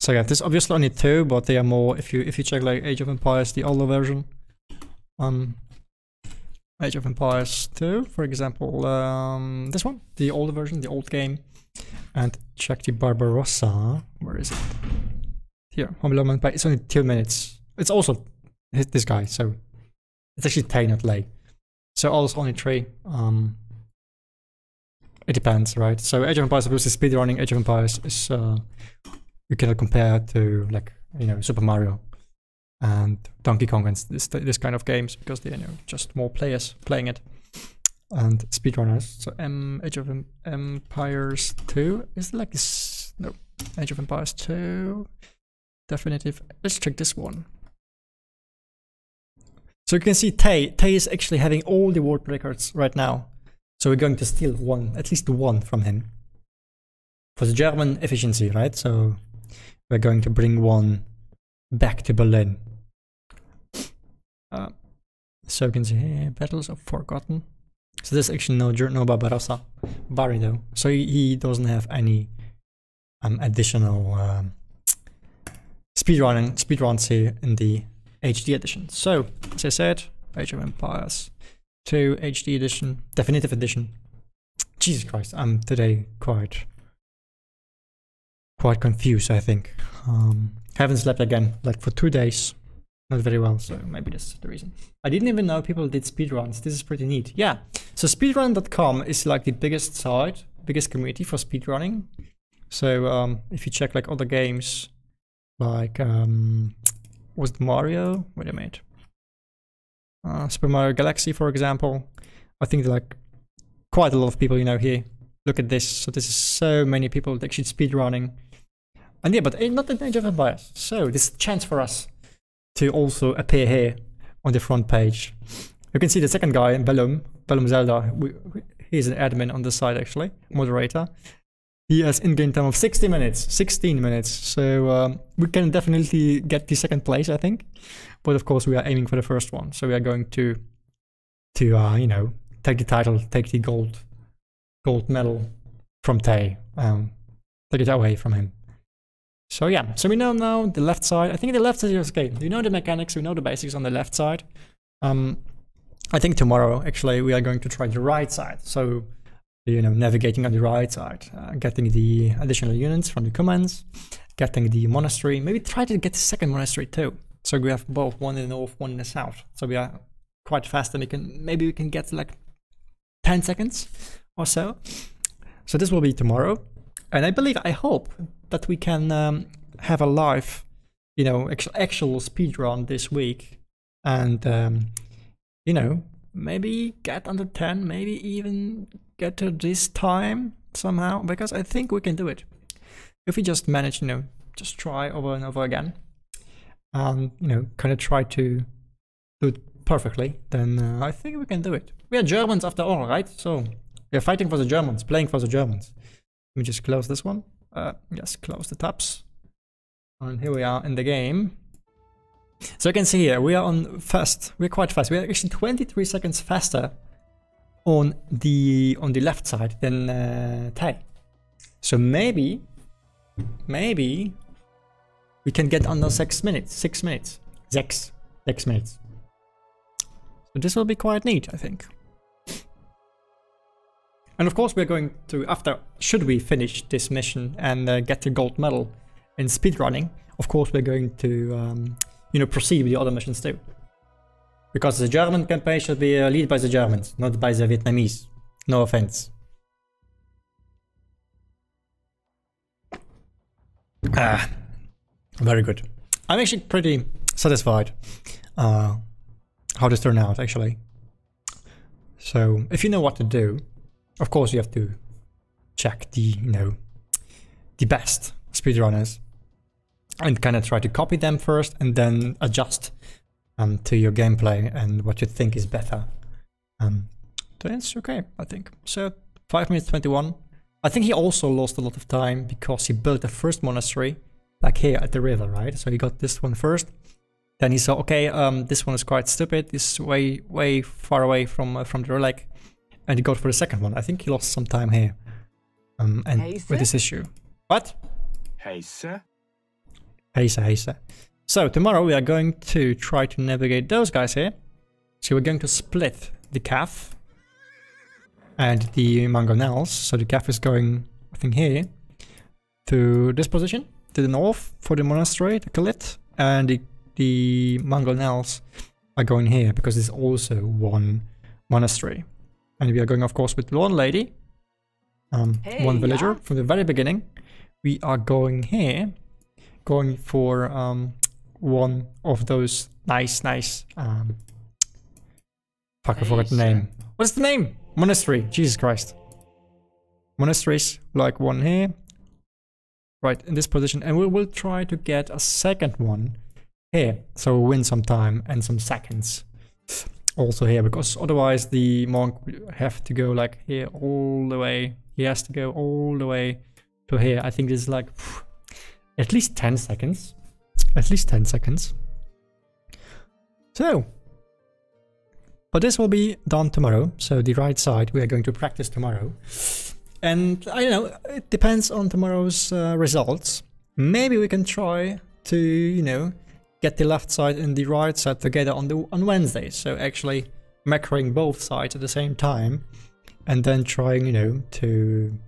So yeah, there's obviously only two, but they are more, if you if you check like Age of Empires, the older version. Um, Age of Empires two, for example, um, this one, the older version, the old game. And check the Barbarossa, where is it? Here, Holy Roman Empire, it's only two minutes. It's also hit this guy, so it's actually ten at late. So also only three. Um, it depends, right? So Age of Empires, obviously speedrunning Age of Empires is, uh, you cannot compare to like, you know, Super Mario and Donkey Kong and this, this kind of games, because they, you know, just more players playing it and speedrunners. So um, Age of Empires two is like this. No, Age of Empires two definitive. Let's check this one. So you can see Tay. Tay is actually having all the world records right now. So we're going to steal one, at least one from him. For the German efficiency, right? So we're going to bring one back to Berlin. Uh, so you can see here, Battles of Forgotten. So there's actually no, no Barbarossa, Barry though. So he, he doesn't have any um, additional um, speedrunning, speedruns here in the H D edition. So, as I said, Age of Empires two H D edition, Definitive Edition. Jesus Christ, I'm today quite, quite confused, I think. Um, haven't slept again, like for two days. Not very well, so maybe that's the reason. I didn't even know people did speedruns. This is pretty neat. Yeah, so speedrun dot com is like the biggest site, biggest community for speedrunning. So um, if you check like other games, like um, was it Mario? Wait a minute. Uh, Super Mario Galaxy, for example. I think like quite a lot of people, you know, here. Look at this. So this is so many people that actually speedrunning. And yeah, but not in Age of Empires. So this is a chance for us to also appear here on the front page. You can see the second guy, Bellum, Bellum Zelda. We, we, he's an admin on the side actually, moderator. He has in-game time of sixty minutes, sixteen minutes. So um, we can definitely get the second place, I think. But of course we are aiming for the first one. So we are going to, to uh, you know, take the title, take the gold, gold medal from Tay. Um, take it away from him. So yeah, so we know now the left side. I think the left side is okay. You know the mechanics, we know the basics on the left side. Um, I think tomorrow, actually, we are going to try the right side. So, you know, navigating on the right side, uh, getting the additional units from the commands, getting the monastery, maybe try to get the second monastery too. So we have both, one in the north, one in the south. So we are quite fast and we can, maybe we can get like ten seconds or so. So this will be tomorrow. And I believe, I hope, that we can um, have a live, you know, actual, actual speedrun this week. And, um, you know, maybe get under ten, maybe even get to this time somehow. Because I think we can do it. If we just manage, you know, just try over and over again. And, you know, kind of try to do it perfectly. Then uh, I think we can do it. We are Germans after all, right? So we are fighting for the Germans, playing for the Germans. Let me just close this one. Uh, yes, close the tabs. And here we are in the game. So you can see here, we are on fast. We're quite fast. We're actually twenty-three seconds faster on the on the left side than uh, Tay. So maybe, maybe we can get under six minutes. Six minutes. Six. Six minutes. So this will be quite neat, I think. And of course we're going to, after, should we finish this mission and uh, get the gold medal in speedrunning, of course we're going to, um, you know, proceed with the other missions too. Because the German campaign should be uh, led by the Germans, not by the Vietnamese. No offense. Ah, very good. I'm actually pretty satisfied uh, how this turned out actually. So, if you know what to do, of course, you have to check the, you know, the best speedrunners and kind of try to copy them first and then adjust um, to your gameplay and what you think is better. Um, that's okay, I think. So, five minutes twenty-one. I think he also lost a lot of time because he built the first monastery like here at the river, right? So he got this one first. Then he saw, okay, um, this one is quite stupid. It's way, way far away from uh, from the relic, and he got for the second one. I think he lost some time here, um, and hey, with this issue. What? Hey, sir. Hey, sir, hey, sir. So tomorrow we are going to try to navigate those guys here. So we're going to split the calf and the mangonels. So the calf is going, I think, here to this position, to the north for the monastery, the Khalid, and the the mangonels are going here because there's also one monastery. And we are going, of course, with one lady, um, hey, one villager, yeah. From the very beginning. We are going here, going for um, one of those nice, nice, um, fuck, I forgot the name. What's the name? Monastery, Jesus Christ. Monasteries, like one here, right in this position. And we will try to get a second one here, so we'll win some time and some seconds also here, because otherwise the monk will have to go like here all the way. He has to go all the way to here. I think this is like phew, at least ten seconds, at least ten seconds. So, but this will be done tomorrow. So the right side we are going to practice tomorrow, and I don't know, it depends on tomorrow's uh, results. Maybe we can try to, you know, get the left side and the right side together on the on Wednesday. So actually macroing both sides at the same time, and then trying, you know, to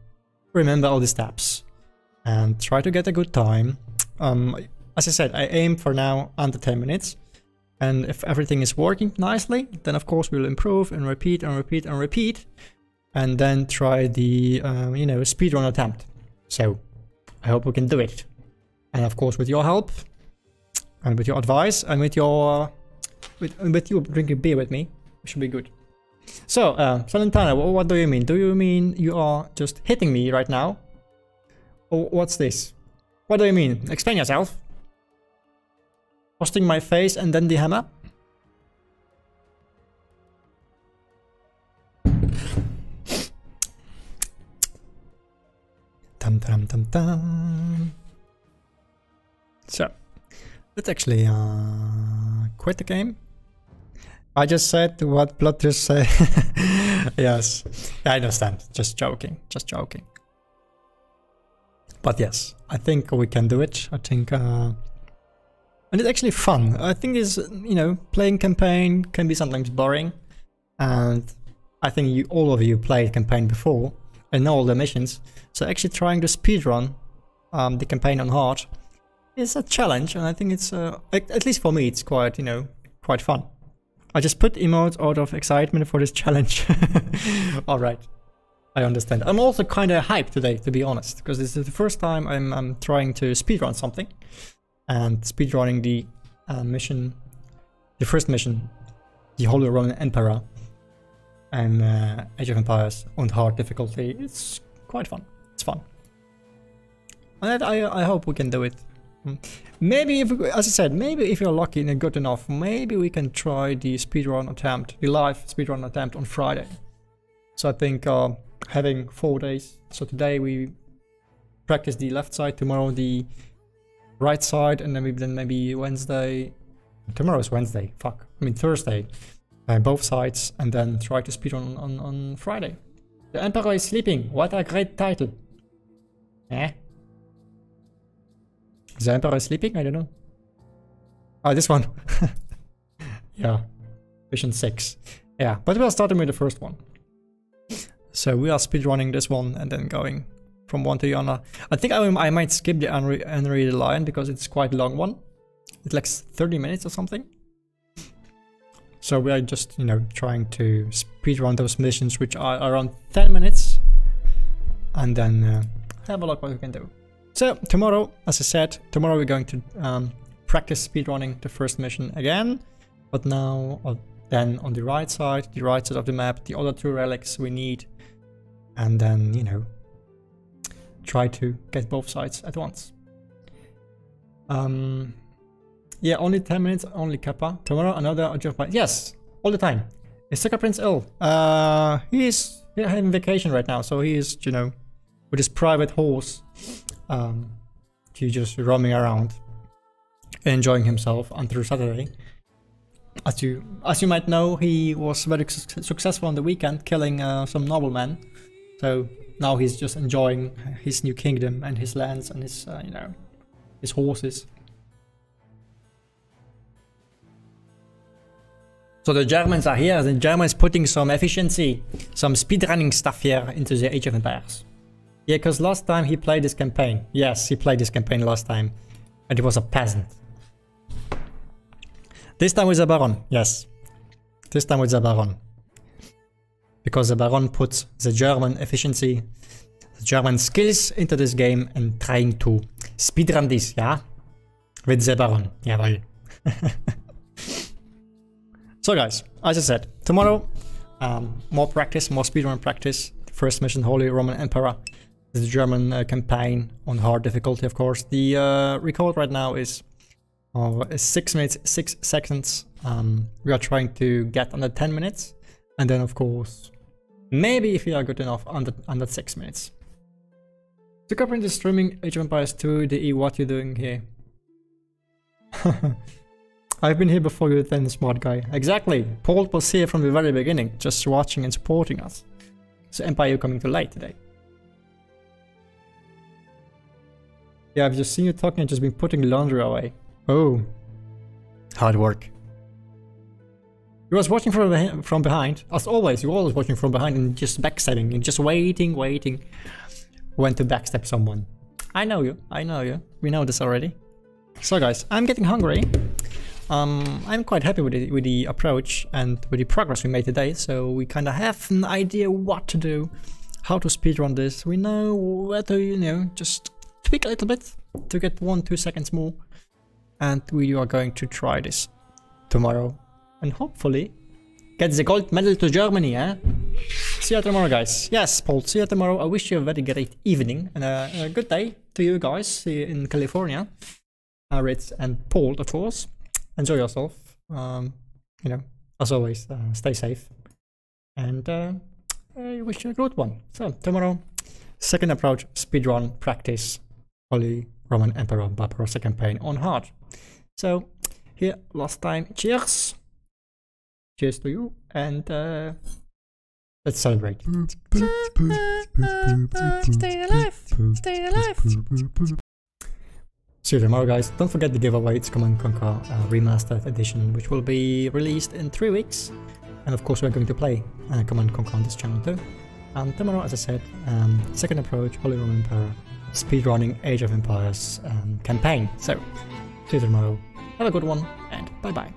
remember all the steps and try to get a good time. Um, as I said, I aim for now under ten minutes, and if everything is working nicely, then of course we'll improve and repeat and repeat and repeat, and then try the um, you know, speedrun attempt. So I hope we can do it, and of course with your help. And with your advice, and with your, with, with you drinking beer with me, it should be good. So, uh, Celentano, what, what do you mean? Do you mean you are just hitting me right now? Or what's this? What do you mean? Explain yourself. Busting my face and then the hammer? Dum dum dum dum. So. Let's actually uh, quit the game. I just said what Blood just said. Yes, I understand. Just joking, just joking. But yes, I think we can do it. I think, uh, and it's actually fun. I think is, you know, playing campaign can be sometimes boring, and I think you, all of you played campaign before and know all the missions. So actually trying to speedrun um, the campaign on hard. It's a challenge, and I think it's, uh, at least for me, it's quite, you know, quite fun. I just put emotes out of excitement for this challenge. Alright, I understand. I'm also kind of hyped today, to be honest, because this is the first time I'm, I'm trying to speedrun something. And speedrunning the uh, mission, the first mission, the Holy Roman Emperor, and uh, Age of Empires on hard difficulty. It's quite fun, it's fun. And I, I hope we can do it. Maybe if, as I said, maybe if you're lucky and good enough, maybe we can try the speedrun attempt, the live speedrun attempt on Friday. So I think uh, having four days. So today we practice the left side, tomorrow the right side, and then we then maybe Wednesday. Tomorrow's Wednesday. Fuck. I mean Thursday. Uh, both sides, and then try to speedrun on on Friday. The Emperor is sleeping. What a great title. Eh? Is the Emperor sleeping? I don't know. Oh, this one. Yeah. Mission six. Yeah, but we're starting with the first one. So we are speedrunning this one and then going from one to the other. I think I, I might skip the Unre Unreal Lion because it's quite a long one. It's like thirty minutes or something. So we are just, you know, trying to speedrun those missions which are around ten minutes. And then uh, have a look what we can do. So tomorrow, as I said, tomorrow we're going to um, practice speedrunning the first mission again, but now uh, then on the right side, the right side of the map, the other two relics we need, and then, you know, try to get both sides at once. Um, yeah, only ten minutes, only kappa. Tomorrow another adjust by, yes, all the time. Is Zuckrprinz ill? Uh, he is yeah, having vacation right now, so he is, you know, with his private horse. Um, to just roaming around, enjoying himself until Saturday. As you as you might know, he was very su successful on the weekend, killing uh, some noblemen. So now he's just enjoying his new kingdom and his lands and his uh, you know, his horses. So the Germans are here. The Germans putting some efficiency, some speedrunning stuff here into the Age of Empires. Yeah, because last time he played this campaign. Yes, he played this campaign last time, and he was a peasant. This time with a Baron. Yes, this time with a Baron, because the Baron puts the German efficiency, the German skills into this game and trying to speedrun this. Yeah, with the Baron. Jawohl. So guys, as I said, tomorrow, um, more practice, more speedrun practice. First mission, Holy Roman Emperor. This is the German uh, campaign on hard difficulty, of course. The uh, record right now is uh, six minutes, six seconds. Um, we are trying to get under ten minutes. And then, of course, maybe if we are good enough, under, under six minutes. Zuckrprinz is streaming Age of Empires two. D E, what you doing here? I've been here before you then, smart guy. Exactly. Paul was here from the very beginning, just watching and supporting us. So Empire, you're coming too late today. Yeah, I've just seen you talking and just been putting laundry away. Oh. Hard work. You was watching from, beh from behind. As always, you were always watching from behind and just backstabbing and just waiting, waiting. When to backstab someone. I know you. I know you. We know this already. So guys, I'm getting hungry. Um, I'm quite happy with the, with the approach and with the progress we made today, so we kind of have an idea what to do, how to speedrun this. We know where to, you know, just tweak a little bit to get one, two seconds more, and we are going to try this tomorrow and hopefully get the gold medal to Germany, eh? See you tomorrow, guys. Yes, Paul, see you tomorrow. I wish you a very great evening and a, a good day to you guys in California, uh, Ritz and Paul, of course. Enjoy yourself, um, you know, as always, uh, stay safe, and uh, I wish you a good one. So, tomorrow, second approach, speedrun, practice, Holy Roman Emperor Barbarossa campaign on hard. So, here, last time, cheers! Cheers to you, and uh, let's celebrate. Stay alive! Stay alive! See you tomorrow, guys. Don't forget the giveaway. It's Command Conquer uh, Remastered Edition, which will be released in three weeks. And of course, we're going to play uh, Command Conquer on this channel too. And tomorrow, as I said, um, second approach, Holy Roman Empire, speedrunning Age of Empires um, campaign. So, see you tomorrow. Have a good one, and bye bye.